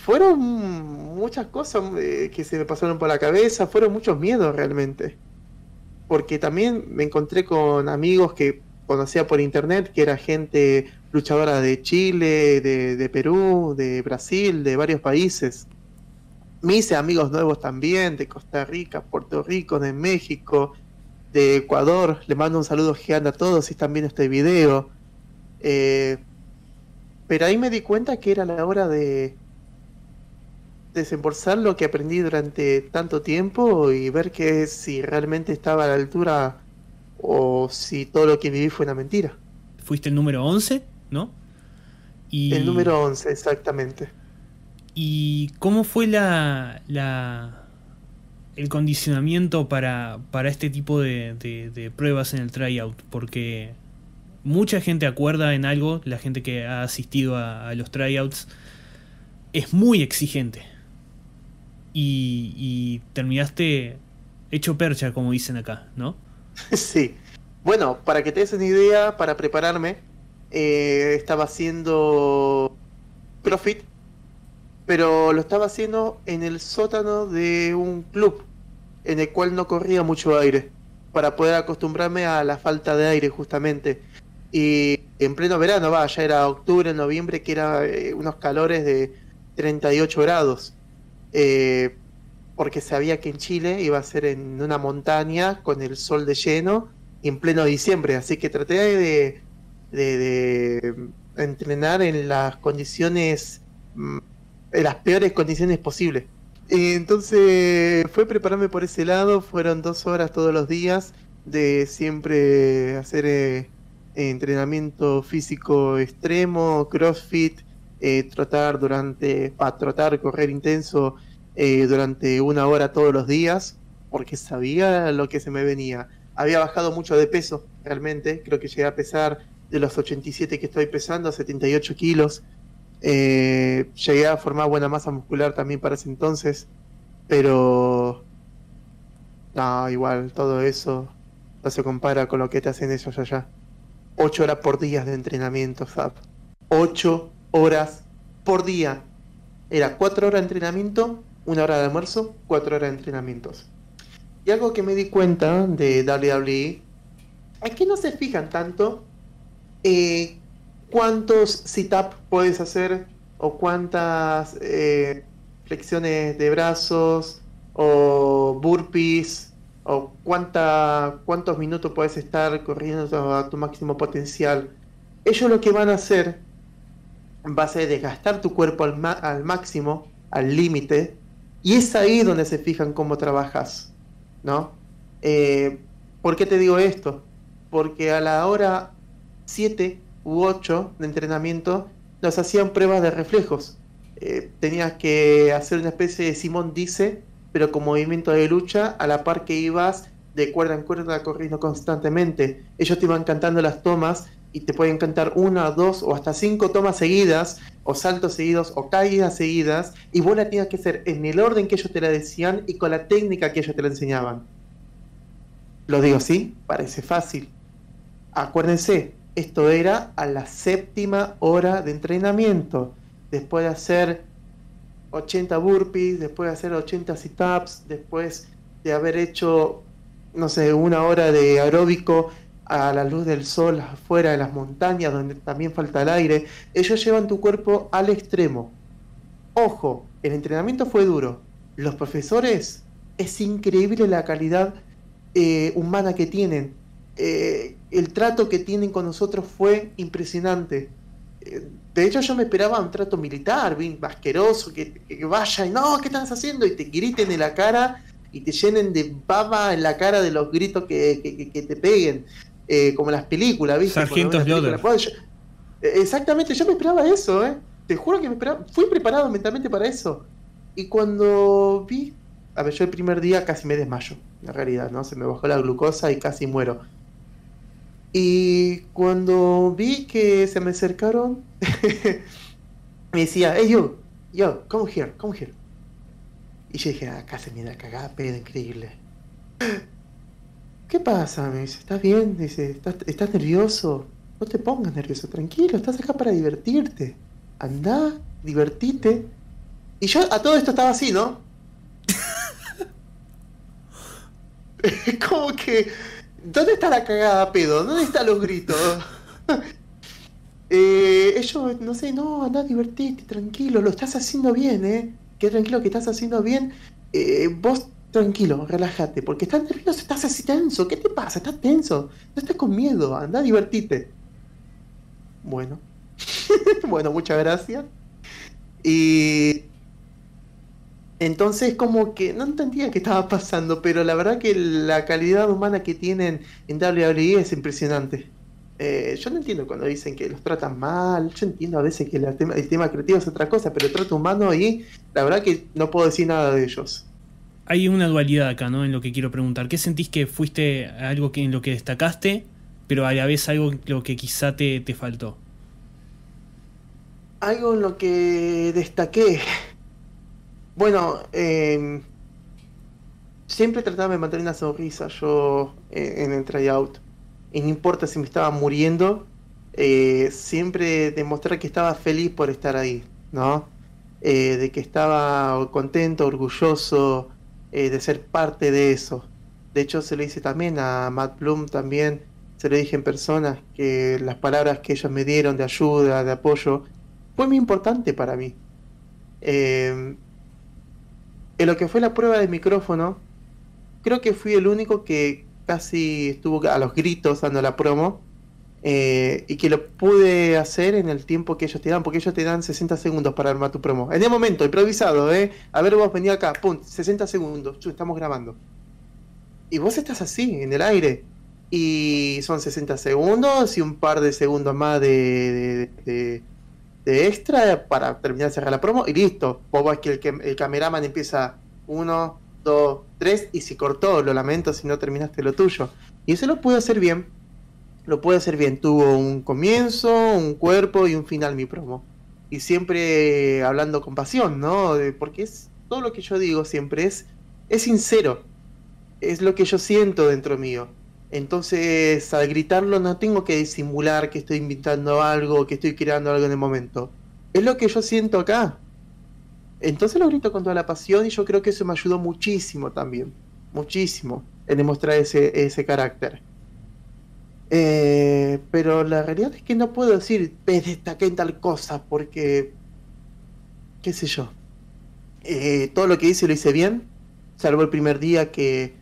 Fueron muchas cosas que se me pasaron por la cabeza, fueron muchos miedos realmente. Porque también me encontré con amigos que conocía por internet, que era gente luchadora de Chile, de Perú, de Brasil, de varios países. Me hice amigos nuevos también, de Costa Rica, Puerto Rico, de México, de Ecuador. Le mando un saludo gigante a todos si están viendo este video. Pero ahí me di cuenta que era la hora de desembolsar lo que aprendí durante tanto tiempo y ver que si realmente estaba a la altura o si todo lo que viví fue una mentira. Fuiste el número 11, ¿no? Y... el número 11, exactamente. ¿Y cómo fue el condicionamiento para este tipo de pruebas en el tryout? Porque mucha gente acuerda en algo, la gente que ha asistido a los tryouts es muy exigente. Y terminaste hecho percha, como dicen acá, ¿no? Sí. Bueno, para que te des una idea, para prepararme, estaba haciendo CrossFit, pero lo estaba haciendo en el sótano de un club en el cual no corría mucho aire, para poder acostumbrarme a la falta de aire justamente. Y en pleno verano, ya era octubre, noviembre, que era unos calores de 38 grados. Porque sabía que en Chile iba a ser en una montaña con el sol de lleno en pleno diciembre. Así que traté de entrenar en las condiciones, en las peores condiciones posibles. Entonces fue prepararme por ese lado. Fueron 2 horas todos los días de siempre hacer entrenamiento físico extremo, CrossFit, correr intenso durante 1 hora todos los días, porque sabía lo que se me venía. Había bajado mucho de peso realmente, creo que llegué a pesar de los 87 que estoy pesando a 78 kilos. Llegué a formar buena masa muscular también para ese entonces, pero no, igual todo eso no se compara con lo que te hacen ellos allá. 8 horas por día de entrenamiento, Zap. 8 horas por día. Era 4 horas de entrenamiento, 1 hora de almuerzo, 4 horas de entrenamientos. Y algo que me di cuenta de WWE es que no se fijan tanto cuántos sit-up puedes hacer, o cuántas flexiones de brazos, o burpees, o cuántos minutos puedes estar corriendo a tu máximo potencial. Ellos lo que van a hacer va a ser desgastar tu cuerpo al máximo, al límite, y es ahí donde se fijan cómo trabajas, ¿no? ¿Por qué te digo esto? Porque a la hora 7 u 8 de entrenamiento nos hacían pruebas de reflejos. Tenías que hacer una especie de Simón Dice, pero con movimiento de lucha, a la par que ibas de cuerda en cuerda corriendo constantemente. Ellos te iban cantando las tomas y te pueden cantar 1, 2 o hasta 5 tomas seguidas, o saltos seguidos, o caídas seguidas, y vos la tenías que hacer en el orden que ellos te la decían y con la técnica que ellos te la enseñaban. Lo digo así, parece fácil. Acuérdense, esto era a la 7ª hora de entrenamiento, después de hacer 80 burpees, después de hacer 80 sit-ups, después de haber hecho, no sé, 1 hora de aeróbico a la luz del sol afuera de las montañas, donde también falta el aire. Ellos llevan tu cuerpo al extremo. Ojo, el entrenamiento fue duro. Los profesores, es increíble la calidad humana que tienen. El trato que tienen con nosotros fue impresionante. De hecho, yo me esperaba un trato militar, bien asqueroso, que vayan, no, ¿qué estás haciendo? Y te griten en la cara y te llenen de baba en la cara de los gritos que te peguen, como las películas, ¿viste? Sargentos Lodder. Exactamente, yo me esperaba eso, te juro que me esperaba, fui preparado mentalmente para eso. Y cuando vi, a ver, yo el primer día casi me desmayo, en realidad, ¿no? Se me bajó la glucosa y casi muero. Y cuando vi que se me acercaron, me decía, hey, yo, come here. Y yo dije, acá se me da cagada, pero increíble. ¿Qué pasa? Me dice, ¿estás bien? Me dice, ¿estás nervioso? No te pongas nervioso, tranquilo, estás acá para divertirte. Andá, divertite. Y yo a todo esto estaba así, ¿no? Como que... ¿Dónde está la cagada, pedo? ¿Dónde están los gritos? Ellos, no sé, no, andá, divertite, tranquilo, lo estás haciendo bien, qué tranquilo que estás haciendo bien. Vos, tranquilo, relájate, porque estás nervioso, estás así tenso, ¿qué te pasa? Estás tenso, no estés con miedo, andá, divertite. Bueno, bueno, muchas gracias. Y entonces como que no entendía qué estaba pasando, pero la verdad que la calidad humana que tienen en WWE es impresionante. Yo no entiendo cuando dicen que los tratan mal, yo entiendo a veces que el tema creativo es otra cosa, pero el trato humano ahí, la verdad que no puedo decir nada de ellos. Hay una dualidad acá, ¿no? En lo que quiero preguntar, ¿qué sentís que fuiste algo que, en lo que destacaste, pero a la vez algo en lo que quizá te faltó? Algo en lo que destaqué, bueno, siempre trataba de mantener una sonrisa yo en el tryout. Y no importa si me estaba muriendo, siempre demostrar que estaba feliz por estar ahí, ¿no? De que estaba contento, orgulloso de ser parte de eso. De hecho, se lo hice también a Matt Bloom, también se lo dije en persona, que las palabras que ellos me dieron de ayuda, de apoyo, fue muy importante para mí. En lo que fue la prueba de micrófono, creo que fui el único que casi estuvo a los gritos dando la promo, y que lo pude hacer en el tiempo que ellos te dan, porque ellos te dan 60 segundos para armar tu promo. En el momento, improvisado, a ver, vos venís acá, pum, 60 segundos, estamos grabando. Y vos estás así, en el aire, y son 60 segundos y un par de segundos más de extra para terminar de cerrar la promo, y listo. Vos vas que el cameraman empieza 1, 2, 3 y si cortó, lo lamento si no terminaste lo tuyo. Y eso lo pude hacer bien. Lo pude hacer bien. Tuvo un comienzo, un cuerpo y un final mi promo. Y siempre hablando con pasión, ¿no? Porque es todo lo que yo digo siempre es sincero. Es lo que yo siento dentro mío. Entonces, al gritarlo no tengo que disimular que estoy inventando algo, que estoy creando algo en el momento. Es lo que yo siento acá. Entonces lo grito con toda la pasión y yo creo que eso me ayudó muchísimo también. Muchísimo en demostrar ese carácter. Pero la realidad es que no puedo decir, destaqué en tal cosa, porque, qué sé yo. Todo lo que hice lo hice bien, salvo el primer día que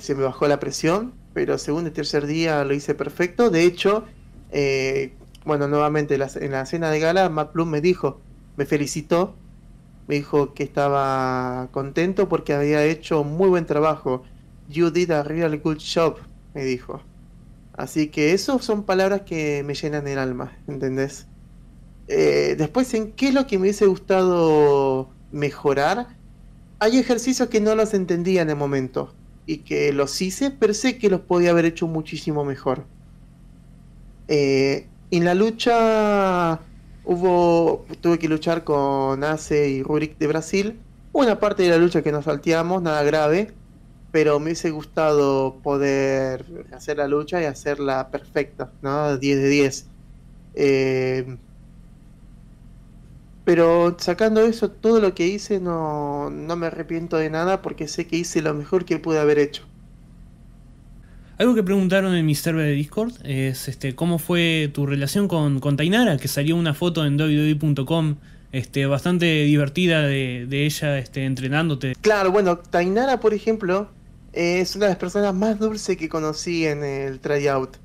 se me bajó la presión, pero segundo y tercer día lo hice perfecto. De hecho, bueno, nuevamente en la cena de gala, Matt Bloom me dijo, me felicitó. Me dijo que estaba contento porque había hecho muy buen trabajo. You did a real good job, me dijo. Así que eso son palabras que me llenan el alma, ¿entendés? Después, ¿en qué es lo que me hubiese gustado mejorar? Hay ejercicios que no los entendía en el momento y que los hice, pero sé que los podía haber hecho muchísimo mejor. En la lucha tuve que luchar con Ace y Rurik de Brasil. Una parte de la lucha que nos salteamos, nada grave, pero me hubiese gustado poder hacer la lucha y hacerla perfecta, ¿no? 10 de 10. Pero sacando eso, todo lo que hice no me arrepiento de nada porque sé que hice lo mejor que pude haber hecho. Algo que preguntaron en mi server de Discord es cómo fue tu relación con Tainara, que salió una foto en www.com bastante divertida de ella entrenándote. Claro, bueno, Tainara, por ejemplo, es una de las personas más dulces que conocí en el tryout.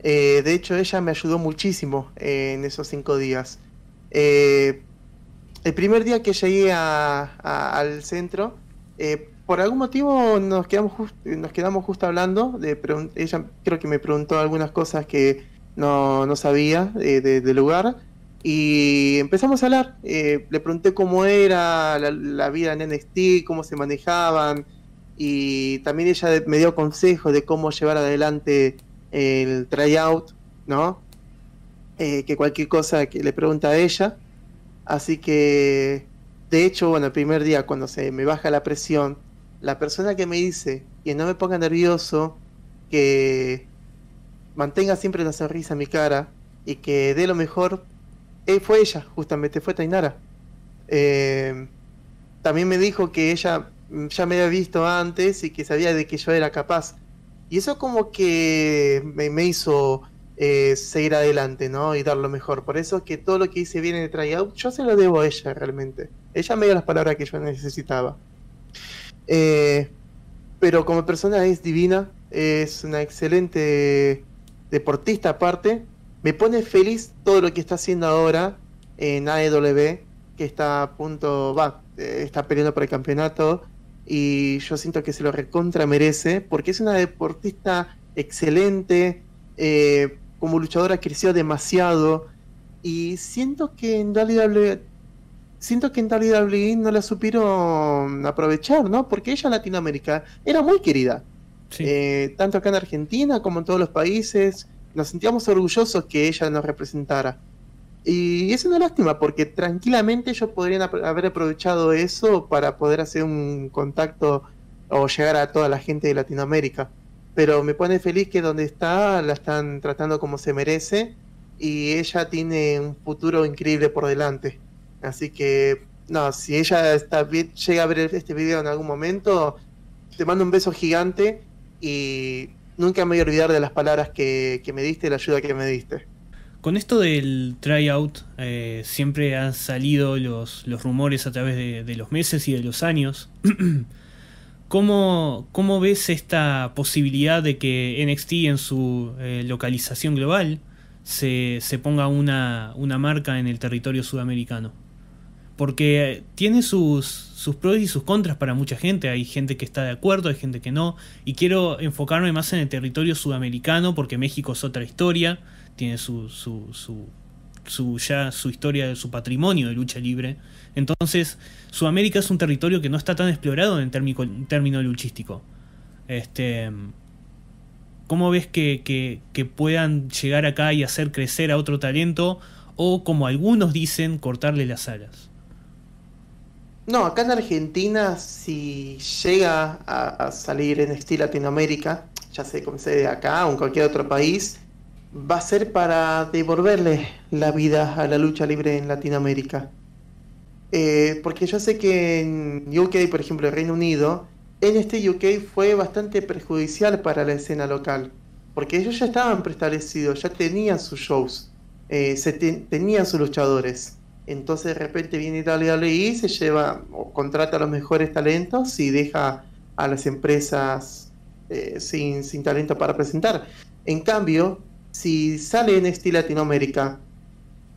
De hecho, ella me ayudó muchísimo en esos 5 días. El primer día que llegué al centro, por algún motivo nos quedamos justo hablando, ella creo que me preguntó algunas cosas que no sabía del lugar y empezamos a hablar. Le pregunté cómo era la vida en NXT, cómo se manejaban y también ella me dio consejos de cómo llevar adelante el tryout, ¿no? Que cualquier cosa que le pregunta a ella. Así que, de hecho, bueno, el primer día cuando se me baja la presión, la persona que me dice que no me ponga nervioso, que mantenga siempre la sonrisa en mi cara y que dé lo mejor, fue ella, justamente fue Tainara. También me dijo que ella ya me había visto antes y que sabía de que yo era capaz. Y eso como que me hizo seguir adelante, ¿no? Y dar lo mejor. Por eso que todo lo que hice bien en el tryout, yo se lo debo a ella realmente. Ella me dio las palabras que yo necesitaba. Pero como persona es divina, es una excelente deportista aparte. Me pone feliz todo lo que está haciendo ahora en AEW, que está a punto, está peleando por el campeonato, y yo siento que se lo recontra merece, porque es una deportista excelente, como luchadora creció demasiado, y siento que en WWE no la supieron aprovechar, ¿no? Porque ella en Latinoamérica era muy querida, sí. Tanto acá en Argentina como en todos los países, nos sentíamos orgullosos que ella nos representara. Y es una lástima, porque tranquilamente ellos podrían haber aprovechado eso para poder hacer un contacto o llegar a toda la gente de Latinoamérica. Pero me pone feliz que donde está la están tratando como se merece, y ella tiene un futuro increíble por delante. Así que, no, si ella llega a ver este video en algún momento, te mando un beso gigante y nunca me voy a olvidar de las palabras que me diste, la ayuda que me diste. Con esto del tryout, siempre han salido los rumores a través de los meses y de los años. ¿Cómo ves esta posibilidad de que NXT en su localización global se ponga una marca en el territorio sudamericano? Porque tiene sus pros y sus contras para mucha gente. Hay gente que está de acuerdo, hay gente que no. Y quiero enfocarme más en el territorio sudamericano, porque México es otra historia. Tiene su historia, su patrimonio de lucha libre. Entonces, Sudamérica es un territorio que no está tan explorado en término luchístico. ¿Cómo ves que puedan llegar acá y hacer crecer a otro talento? O, como algunos dicen, cortarle las alas. No, acá en Argentina, si llega a salir en NXT Latinoamérica, ya sea como sea de acá o en cualquier otro país, va a ser para devolverle la vida a la lucha libre en Latinoamérica. Porque yo sé que en UK, por ejemplo, el Reino Unido, NXT UK fue bastante perjudicial para la escena local, porque ellos ya estaban preestablecidos, ya tenían sus shows, tenían sus luchadores. Entonces de repente viene WWE, se lleva o contrata a los mejores talentos y deja a las empresas sin talento para presentar. En cambio, si sale NXT Latinoamérica,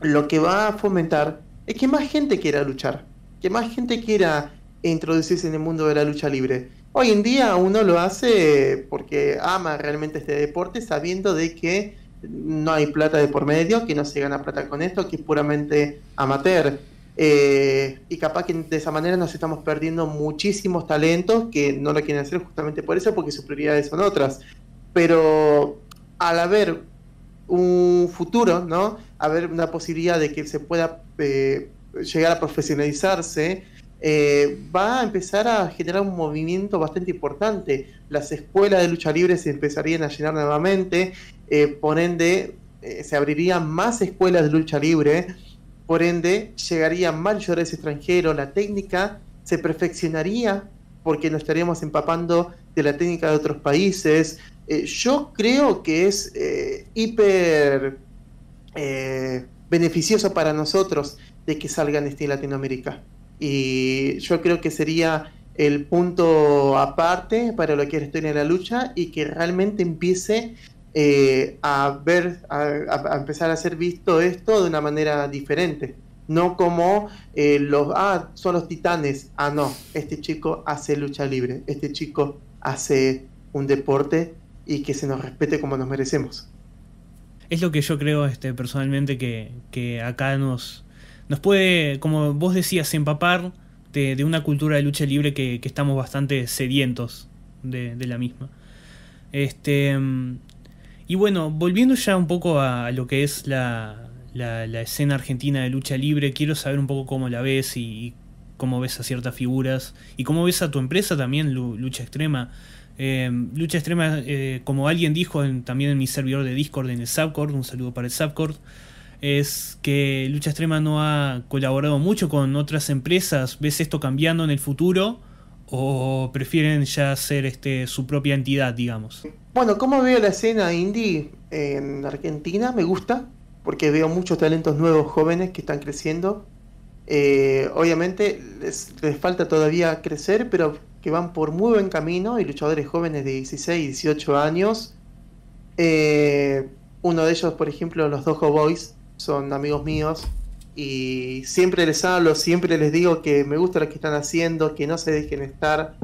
lo que va a fomentar es que más gente quiera luchar, que más gente quiera introducirse en el mundo de la lucha libre. Hoy en día uno lo hace porque ama realmente este deporte, sabiendo de que no hay plata de por medio, que no se gana plata con esto, que es puramente amateur. Y capaz que de esa manera nos estamos perdiendo muchísimos talentos que no lo quieren hacer justamente por eso, porque sus prioridades son otras. Pero al haber un futuro, ¿no? Haber una posibilidad de que se pueda llegar a profesionalizarse, va a empezar a generar un movimiento bastante importante. Las escuelas de lucha libre se empezarían a llenar nuevamente, por ende se abrirían más escuelas de lucha libre, por ende llegarían más luchadores extranjeros, la técnica se perfeccionaría porque nos estaríamos empapando de la técnica de otros países. Yo creo que es hiper beneficioso para nosotros de que salga NXT Latinoamérica, y yo creo que sería el punto aparte para lo que es la historia de la lucha, y que realmente empiece a empezar a ser visto esto de una manera diferente, no como son los titanes. Ah, no, este chico hace lucha libre, este chico hace un deporte, y que se nos respete como nos merecemos. Es lo que yo creo personalmente que acá nos puede, como vos decías, empapar de una cultura de lucha libre que estamos bastante sedientos de la misma. Y bueno, volviendo ya un poco a lo que es la escena argentina de lucha libre, quiero saber un poco cómo la ves y cómo ves a ciertas figuras y cómo ves a tu empresa también, Lucha Extrema. Lucha Extrema, como alguien dijo también en mi servidor de Discord, en el Subcord, un saludo para el Subcord, es que Lucha Extrema no ha colaborado mucho con otras empresas. ¿Ves esto cambiando en el futuro ¿O prefieren ya hacer su propia entidad, digamos? Bueno, como veo la escena indie en Argentina, me gusta, porque veo muchos talentos nuevos, jóvenes que están creciendo. Obviamente les falta todavía crecer, pero que van por muy buen camino. Hay luchadores jóvenes de 16, 18 años. Uno de ellos, por ejemplo, los Dojo Boys, son amigos míos. Y siempre les hablo, siempre les digo que me gusta lo que están haciendo, que no se dejen estar,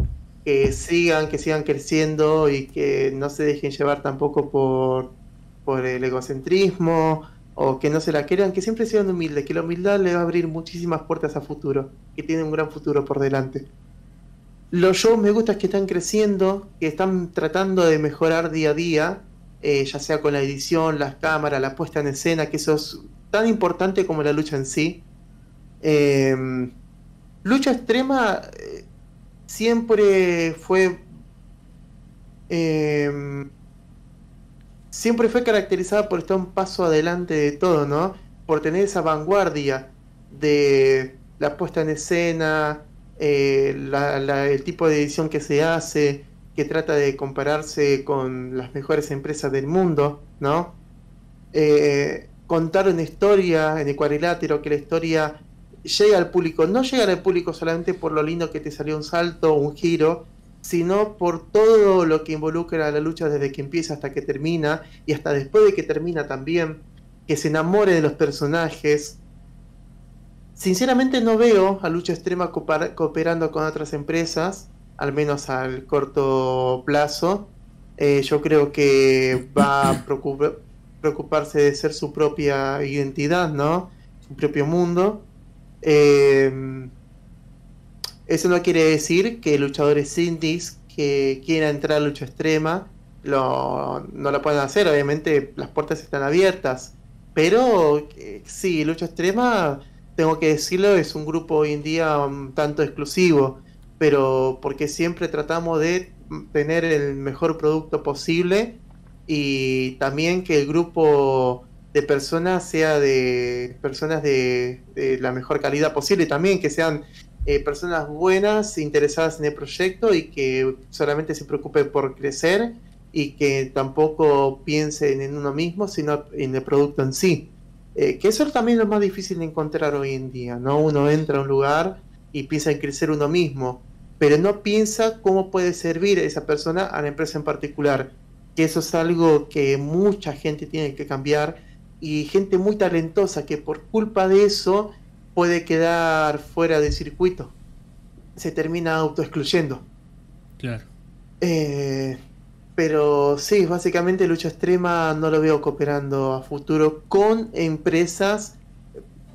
que sigan creciendo y que no se dejen llevar tampoco por el egocentrismo o que no se la crean, que siempre sean humildes, que la humildad les va a abrir muchísimas puertas a futuro, que tienen un gran futuro por delante. Los shows me gusta que están creciendo, que están tratando de mejorar día a día, ya sea con la edición, las cámaras, la puesta en escena, que eso es tan importante como la lucha en sí. Lucha Extrema siempre fue caracterizada por estar un paso adelante de todo, ¿no? Por tener esa vanguardia de la puesta en escena, el tipo de edición que se hace, que trata de compararse con las mejores empresas del mundo, ¿no? Contar una historia en el cuadrilátero, que la historia llega al público, no llega al público solamente por lo lindo que te salió un salto o un giro, sino por todo lo que involucra la lucha desde que empieza hasta que termina, y hasta después de que termina también, que se enamore de los personajes. Sinceramente no veo a Lucha Extrema cooperando con otras empresas, al menos al corto plazo. Yo creo que va a preocuparse de ser su propia identidad, ¿no? Su propio mundo. Eso no quiere decir que luchadores indies que quieran entrar a Lucha Extrema no lo puedan hacer. Obviamente las puertas están abiertas, pero sí, Lucha Extrema, tengo que decirlo, es un grupo hoy en día un tanto exclusivo, pero porque siempre tratamos de tener el mejor producto posible. Y también que el grupo de personas sea de personas de la mejor calidad posible. También que sean personas buenas, interesadas en el proyecto, y que solamente se preocupen por crecer y que tampoco piensen en uno mismo, sino en el producto en sí. Que eso también es lo más difícil de encontrar hoy en día, ¿no? Uno entra a un lugar y piensa en crecer uno mismo, pero no piensa cómo puede servir esa persona a la empresa en particular. Que eso es algo que mucha gente tiene que cambiar, y gente muy talentosa que por culpa de eso puede quedar fuera de circuito, se termina autoexcluyendo. Claro. Pero sí, básicamente Lucha Extrema no lo veo cooperando a futuro con empresas,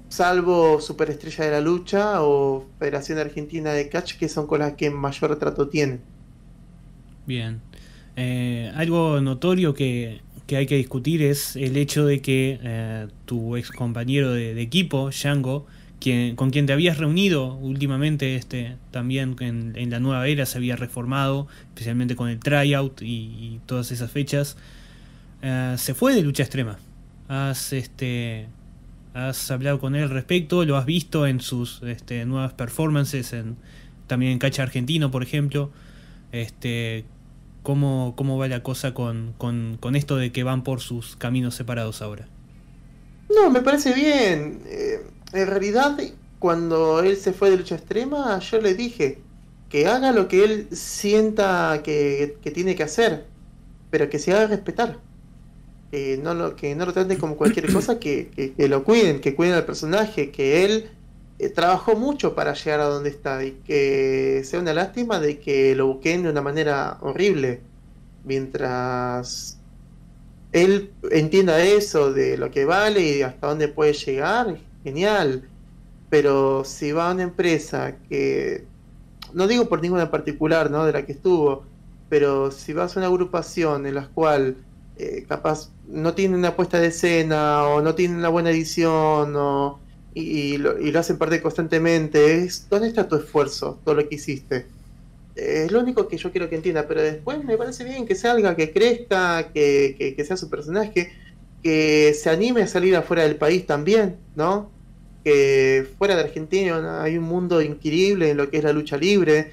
salvo Superestrella de la Lucha o Federación Argentina de Catch, que son con las que mayor trato tienen. Bien. Algo notorio que hay que discutir es el hecho de que tu ex compañero de equipo, Django, con quien te habías reunido últimamente, también en la nueva era se había reformado, especialmente con el tryout y todas esas fechas, se fue de Lucha Extrema. ¿Has hablado con él al respecto? ¿Lo has visto en sus nuevas performances, también en Catch Argentino, por ejemplo? ¿Cómo va la cosa con esto de que van por sus caminos separados ahora? No, me parece bien. En realidad, cuando él se fue de Lucha Extrema, yo le dije que haga lo que él sienta que tiene que hacer, pero que se haga respetar. Que no lo traten como cualquier cosa, que lo cuiden, que cuiden al personaje, que él trabajó mucho para llegar a donde está, y que sea una lástima de que lo buqueen de una manera horrible. Mientras él entienda eso, de lo que vale y hasta dónde puede llegar, genial. Pero si va a una empresa que, no digo por ninguna en particular, ¿no?, de la que estuvo, pero si vas a una agrupación en la cual capaz no tiene una puesta de escena o no tiene una buena edición, o y lo hacen perder constantemente, ¿dónde está tu esfuerzo? Todo lo que hiciste. Es lo único que yo quiero que entienda, pero después me parece bien que salga, que crezca, que sea su personaje, que se anime a salir afuera del país también, ¿no? Que fuera de Argentina hay un mundo increíble en lo que es la lucha libre,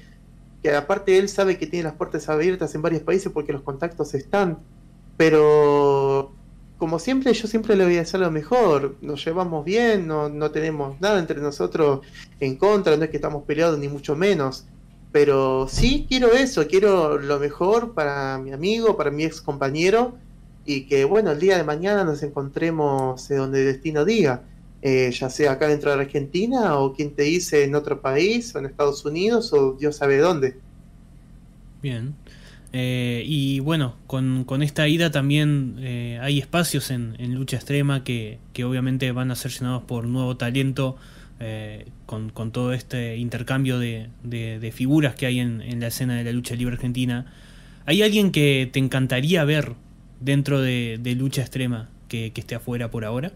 que aparte él sabe que tiene las puertas abiertas en varios países porque los contactos están, pero como siempre yo siempre le voy a hacer lo mejor, nos llevamos bien, no tenemos nada entre nosotros en contra, no es que estamos peleados ni mucho menos, pero sí quiero eso, quiero lo mejor para mi amigo, para mi ex compañero, y que bueno, el día de mañana nos encontremos donde el destino diga, ya sea acá dentro de Argentina o quien te dice en otro país o en Estados Unidos o Dios sabe dónde. Bien, y bueno, con esta ida también hay espacios en Lucha Extrema que obviamente van a ser llenados por nuevo talento, con todo este intercambio de figuras que hay en la escena de la lucha libre argentina. ¿Hay alguien que te encantaría ver dentro de Lucha Extrema que esté afuera por ahora?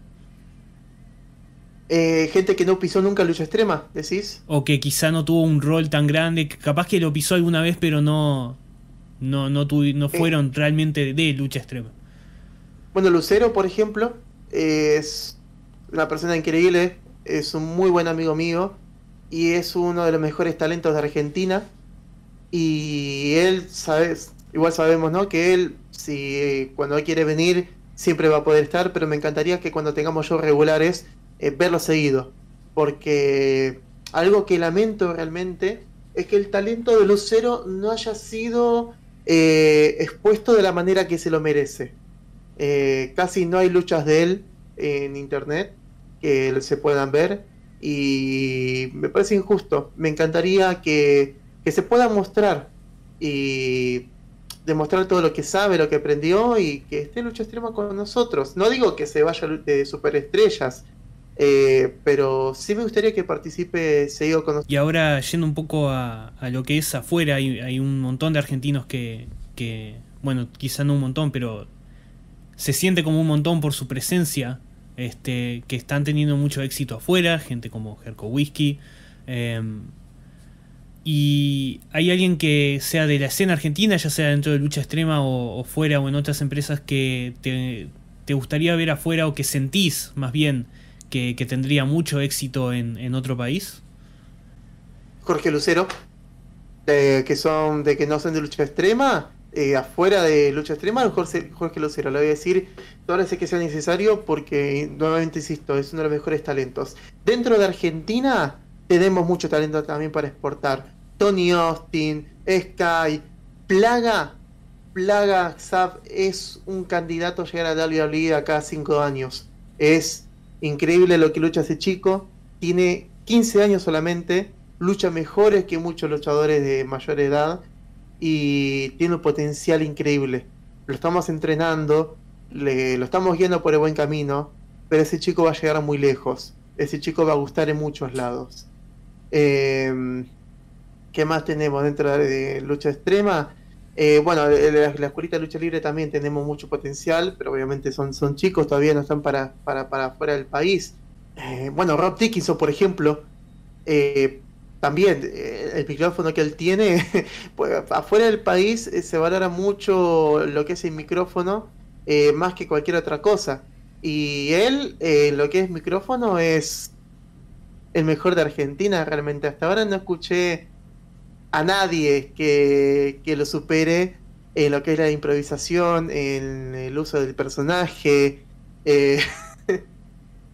Gente que no pisó nunca Lucha Extrema, ¿decís? O que quizá no tuvo un rol tan grande, que capaz que lo pisó alguna vez pero no fueron realmente de Lucha Extrema. Bueno, Lucero, por ejemplo, es una persona increíble, es un muy buen amigo mío y es uno de los mejores talentos de Argentina, y él, ¿sabes? Igual sabemos, ¿no?, que él, si cuando él quiere venir, siempre va a poder estar, pero me encantaría que cuando tengamos shows regulares, verlo seguido, porque algo que lamento realmente es que el talento de Lucero no haya sido expuesto de la manera que se lo merece. Casi no hay luchas de él en internet que se puedan ver, y me parece injusto. Me encantaría que se pueda mostrar y demostrar todo lo que sabe, lo que aprendió, y que esté Lucha Extrema con nosotros. No digo que se vaya de superestrellas, pero sí me gustaría que participe seguido con nosotros. Y ahora, yendo un poco a lo que es afuera, hay un montón de argentinos que bueno, quizá no un montón, pero se siente como un montón por su presencia, que están teniendo mucho éxito afuera, gente como Jerko Whisky, y hay alguien que sea de la escena argentina, ya sea dentro de Lucha Extrema o fuera o en otras empresas, que te gustaría ver afuera, o que sentís más bien que tendría mucho éxito en otro país. Jorge Lucero, que no son de Lucha Extrema, afuera de Lucha Extrema, Jorge Lucero, le voy a decir todas las veces que sea necesario, porque nuevamente insisto, es uno de los mejores talentos. Dentro de Argentina tenemos mucho talento también para exportar. Tony Austin, Sky, Plaga Xav es un candidato a llegar a WWE acá a 5 años. Es increíble lo que lucha ese chico, tiene 15 años solamente, lucha mejores que muchos luchadores de mayor edad y tiene un potencial increíble. Lo estamos entrenando, lo estamos guiando por el buen camino, pero ese chico va a llegar muy lejos, ese chico va a gustar en muchos lados. ¿Qué más tenemos dentro de Lucha Extrema? Bueno, la escuelita de lucha libre también tenemos mucho potencial, pero obviamente son chicos, todavía no están para fuera del país. Bueno, Rob Dickinson, por ejemplo, también el micrófono que él tiene, pues, afuera del país se valora mucho lo que es el micrófono, más que cualquier otra cosa. Y él, lo que es micrófono, es el mejor de Argentina realmente. Hasta ahora no escuché a nadie que lo supere en lo que es la improvisación, en el uso del personaje.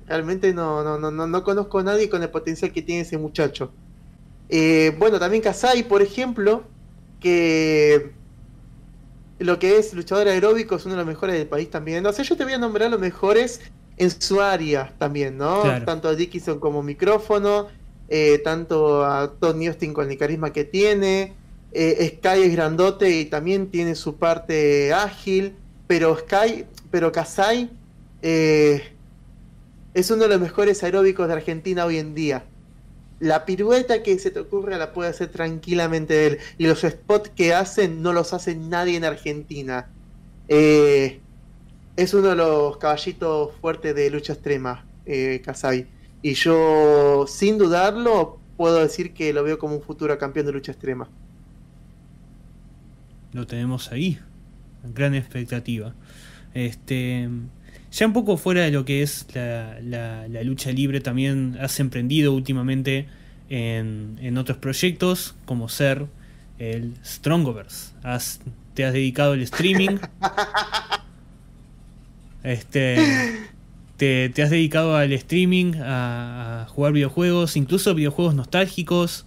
Realmente no conozco a nadie con el potencial que tiene ese muchacho. Bueno, también Kasai, por ejemplo, que lo que es luchador aeróbico es uno de los mejores del país también. No sé, yo te voy a nombrar los mejores en su área también, ¿no? Claro. Tanto a Dickinson como micrófono, tanto a Tony Austin con el carisma que tiene. Sky es grandote y también tiene su parte ágil, pero Kasai es uno de los mejores aeróbicos de Argentina hoy en día. La pirueta que se te ocurra la puede hacer tranquilamente él, y los spots que hacen no los hace nadie en Argentina. Es uno de los caballitos fuertes de Lucha Extrema, Kasai. Y yo, sin dudarlo, puedo decir que lo veo como un futuro campeón de Lucha Extrema. Lo tenemos ahí. Gran expectativa. Ya un poco fuera de lo que es la lucha libre, también has emprendido últimamente en otros proyectos, como ser el Strongoverse. Te has dedicado al streaming. Te has dedicado al streaming, a jugar videojuegos, incluso videojuegos nostálgicos.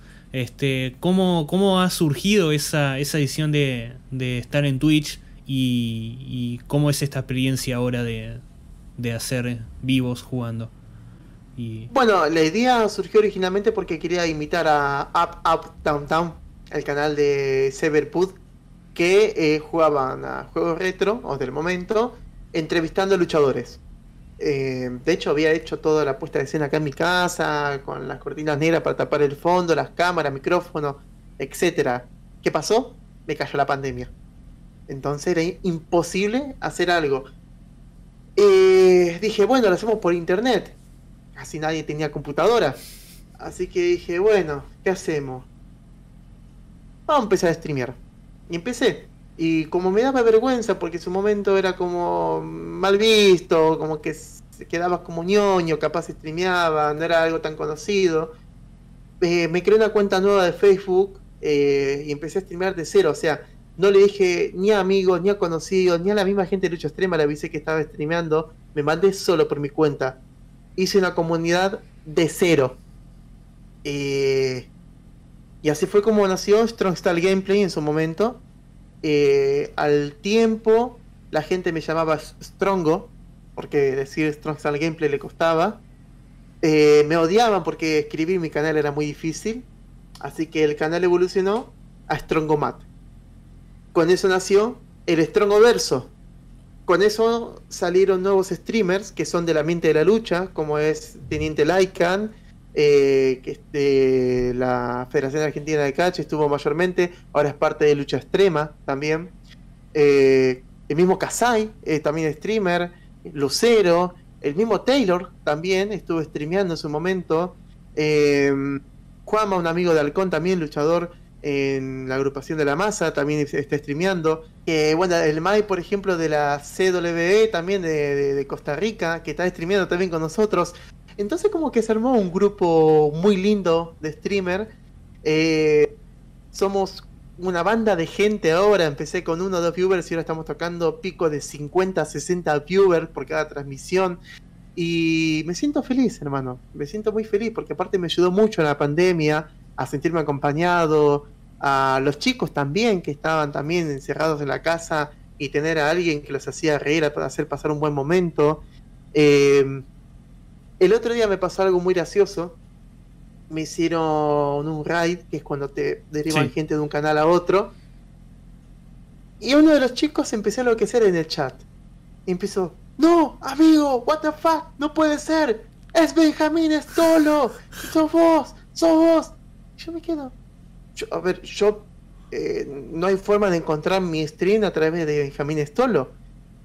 ¿Cómo ha surgido esa decisión de estar en Twitch? Y cómo es esta experiencia ahora de hacer vivos jugando. Bueno, la idea surgió originalmente porque quería imitar a Up Up Down Down, el canal de Severpud, que jugaban a juegos retro o del momento, entrevistando a luchadores. De hecho, había hecho toda la puesta de escena acá en mi casa, con las cortinas negras para tapar el fondo, las cámaras, micrófonos, etc. ¿Qué pasó? Me cayó la pandemia. Entonces era imposible hacer algo. Dije, bueno, lo hacemos por internet. Casi nadie tenía computadora. Así que dije, bueno, ¿qué hacemos? Vamos a empezar a streamear. Y empecé. Y como me daba vergüenza, porque en su momento era como mal visto, como que quedabas como ñoño, capaz streameaba, no era algo tan conocido. Me creé una cuenta nueva de Facebook y empecé a streamear de cero, o sea... No le dije ni a amigos, ni a conocidos, ni a la misma gente de Lucha Extrema, le avisé que estaba streameando. Me mandé solo por mi cuenta. Hice una comunidad de cero. Y así fue como nació Strong Style Gameplay en su momento. Al tiempo, la gente me llamaba Strongo, porque decir Strong Style Gameplay le costaba. Me odiaban porque escribir mi canal era muy difícil. Así que el canal evolucionó a StrongoMat. Con eso nació el Strongoverso. Con eso salieron nuevos streamers que son del ambiente de la lucha, como es Teniente Lycan, que es de la Federación Argentina de Catch, estuvo mayormente, ahora es parte de Lucha Extrema también. El mismo Kasai, también streamer, Lucero, el mismo Taylor también estuvo streameando en su momento. Juanma, un amigo de Halcón, también luchador en la agrupación de la masa, también está streameando. Bueno, el Mai, por ejemplo, de la CWE, también de Costa Rica, que está streameando también con nosotros. Entonces como que se armó un grupo muy lindo de streamer. Somos una banda de gente ahora. Empecé con 1 o 2 viewers y ahora estamos tocando pico de 50 a 60 viewers por cada transmisión. Y me siento feliz, hermano. Me siento muy feliz porque aparte me ayudó mucho en la pandemia a sentirme acompañado, a los chicos también, que estaban también encerrados en la casa, y tener a alguien que los hacía reír, para hacer pasar un buen momento. El otro día me pasó algo muy gracioso. Me hicieron un raid, que es cuando te derivan gente de un canal a otro, y uno de los chicos empezó a enloquecer en el chat. Y empezó, no, amigo, what the fuck, no puede ser, es Benjamín Stolo, sos vos, sos vos. Yo me quedo. No hay forma de encontrar mi stream a través de Benjamín Stolo.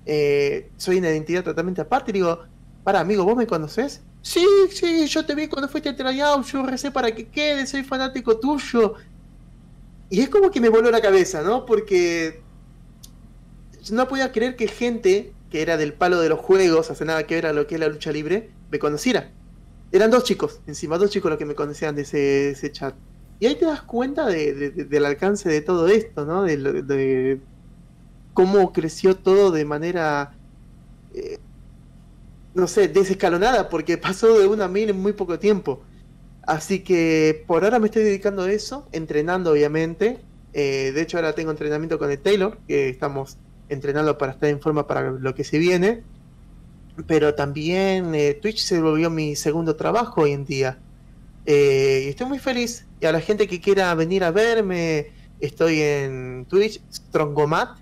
Soy una identidad totalmente aparte. Y digo, para, amigo, ¿vos me conoces? Sí, sí, yo te vi cuando fuiste al tryout. Yo recé para que quedes, soy fanático tuyo. Y es como que me voló la cabeza, ¿no? Porque no podía creer que gente que era del palo de los juegos, hace nada que ver a lo que es la lucha libre, me conociera. Eran 2 chicos, encima 2 chicos los que me conocían de ese chat. Y ahí te das cuenta del alcance de todo esto, ¿no? De cómo creció todo de manera, no sé, desescalonada, porque pasó de 1 a 1000 en muy poco tiempo. Así que por ahora me estoy dedicando a eso, entrenando obviamente. De hecho ahora tengo entrenamiento con el Taylor, que estamos entrenando para estar en forma para lo que se viene. Pero también Twitch se volvió mi segundo trabajo hoy en día. Y estoy muy feliz. Y a la gente que quiera venir a verme, estoy en Twitch, StrongoMat.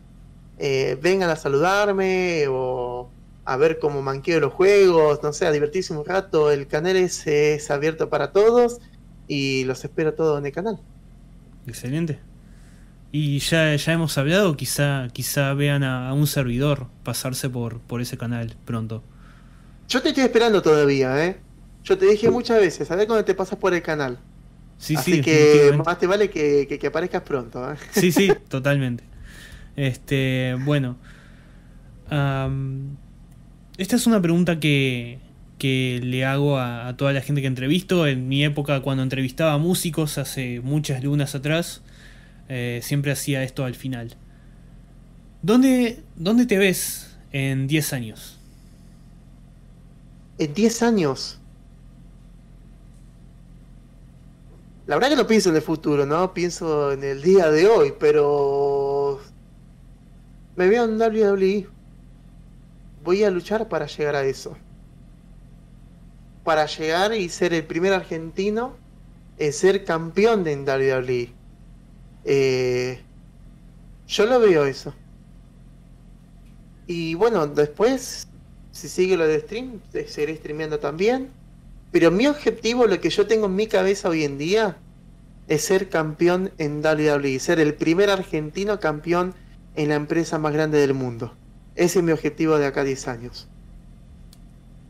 Vengan a saludarme o a ver cómo manqueo los juegos, no sé, a divertirse un rato. El canal es abierto para todos y los espero todos en el canal. Excelente. Y ya hemos hablado, quizá vean a un servidor pasarse por ese canal pronto. Yo te estoy esperando todavía, ¿eh? Yo te dije muchas veces, a ver cuando te pasas por el canal. Sí, así sí, que más te vale que aparezcas pronto, ¿eh? Sí, sí, totalmente. Bueno. Esta es una pregunta que le hago a toda la gente que entrevisto. En mi época, cuando entrevistaba músicos hace muchas lunas atrás... Siempre hacía esto al final. ¿Dónde te ves en 10 años? ¿En 10 años? La verdad que no pienso en el futuro, ¿no? Pienso en el día de hoy, pero... me veo en WWE. Voy a luchar para llegar a eso. Para llegar y ser el primer argentino en ser campeón de WWE. Yo lo veo eso. Y bueno, después, si sigue lo de stream, seguiré streameando también. Pero mi objetivo, lo que yo tengo en mi cabeza hoy en día, es ser campeón en WWE. Ser el primer argentino campeón en la empresa más grande del mundo. Ese es mi objetivo de acá a 10 años.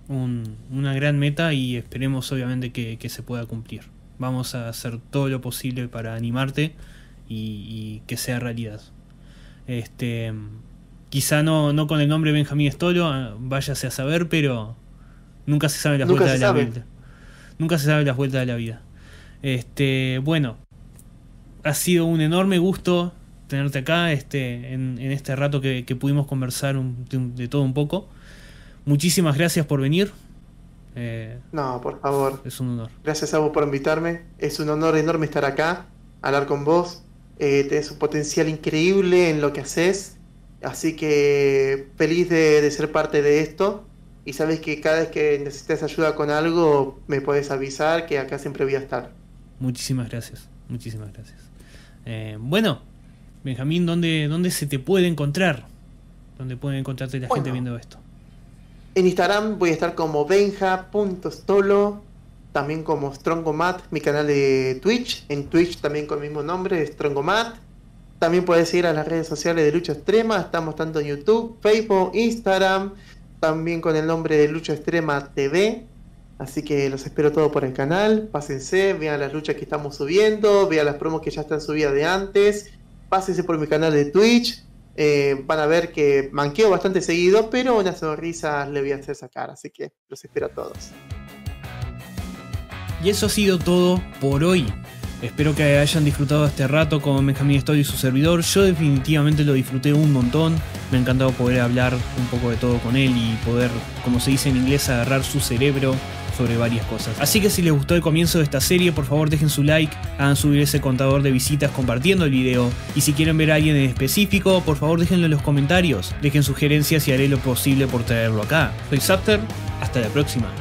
Una gran meta, y esperemos obviamente que se pueda cumplir. Vamos a hacer todo lo posible para animarte y que sea realidad. Quizá no con el nombre Benjamín Stolo, váyase a saber, pero nunca se sabe las vueltas de la vida. Nunca se sabe las vueltas de la vida. Bueno, ha sido un enorme gusto tenerte acá en este rato que pudimos conversar de todo un poco. Muchísimas gracias por venir. No, por favor. Es un honor. Gracias a vos por invitarme. Es un honor enorme estar acá, hablar con vos. Tenés un potencial increíble en lo que haces. Así que feliz de ser parte de esto. Y sabes que cada vez que necesites ayuda con algo, me podés avisar, que acá siempre voy a estar. Muchísimas gracias. Muchísimas gracias. Bueno, Benjamín, ¿dónde se te puede encontrar? ¿Dónde puede encontrarte la gente viendo esto? En Instagram voy a estar como benja.stolo, también como StrongoMat, mi canal de Twitch. En Twitch también con el mismo nombre, StrongoMat. También podés ir a las redes sociales de Lucha Extrema. Estamos tanto en YouTube, Facebook, Instagram, también con el nombre de Lucha Extrema TV. Así que los espero todos por el canal. Pásense, vean las luchas que estamos subiendo, vean las promos que ya están subidas de antes. Pásense por mi canal de Twitch. Van a ver que manqueo bastante seguido, pero unas sonrisas le voy a hacer sacar. Así que los espero a todos. Y eso ha sido todo por hoy. Espero que hayan disfrutado este rato con Benjamín Stolo y su servidor. Yo definitivamente lo disfruté un montón. Me ha encantado poder hablar un poco de todo con él y poder, como se dice en inglés, agarrar su cerebro sobre varias cosas. Así que si les gustó el comienzo de esta serie, por favor dejen su like, hagan subir ese contador de visitas compartiendo el video. Y si quieren ver a alguien en específico, por favor déjenlo en los comentarios. Dejen sugerencias y haré lo posible por traerlo acá. Soy Zapter, hasta la próxima.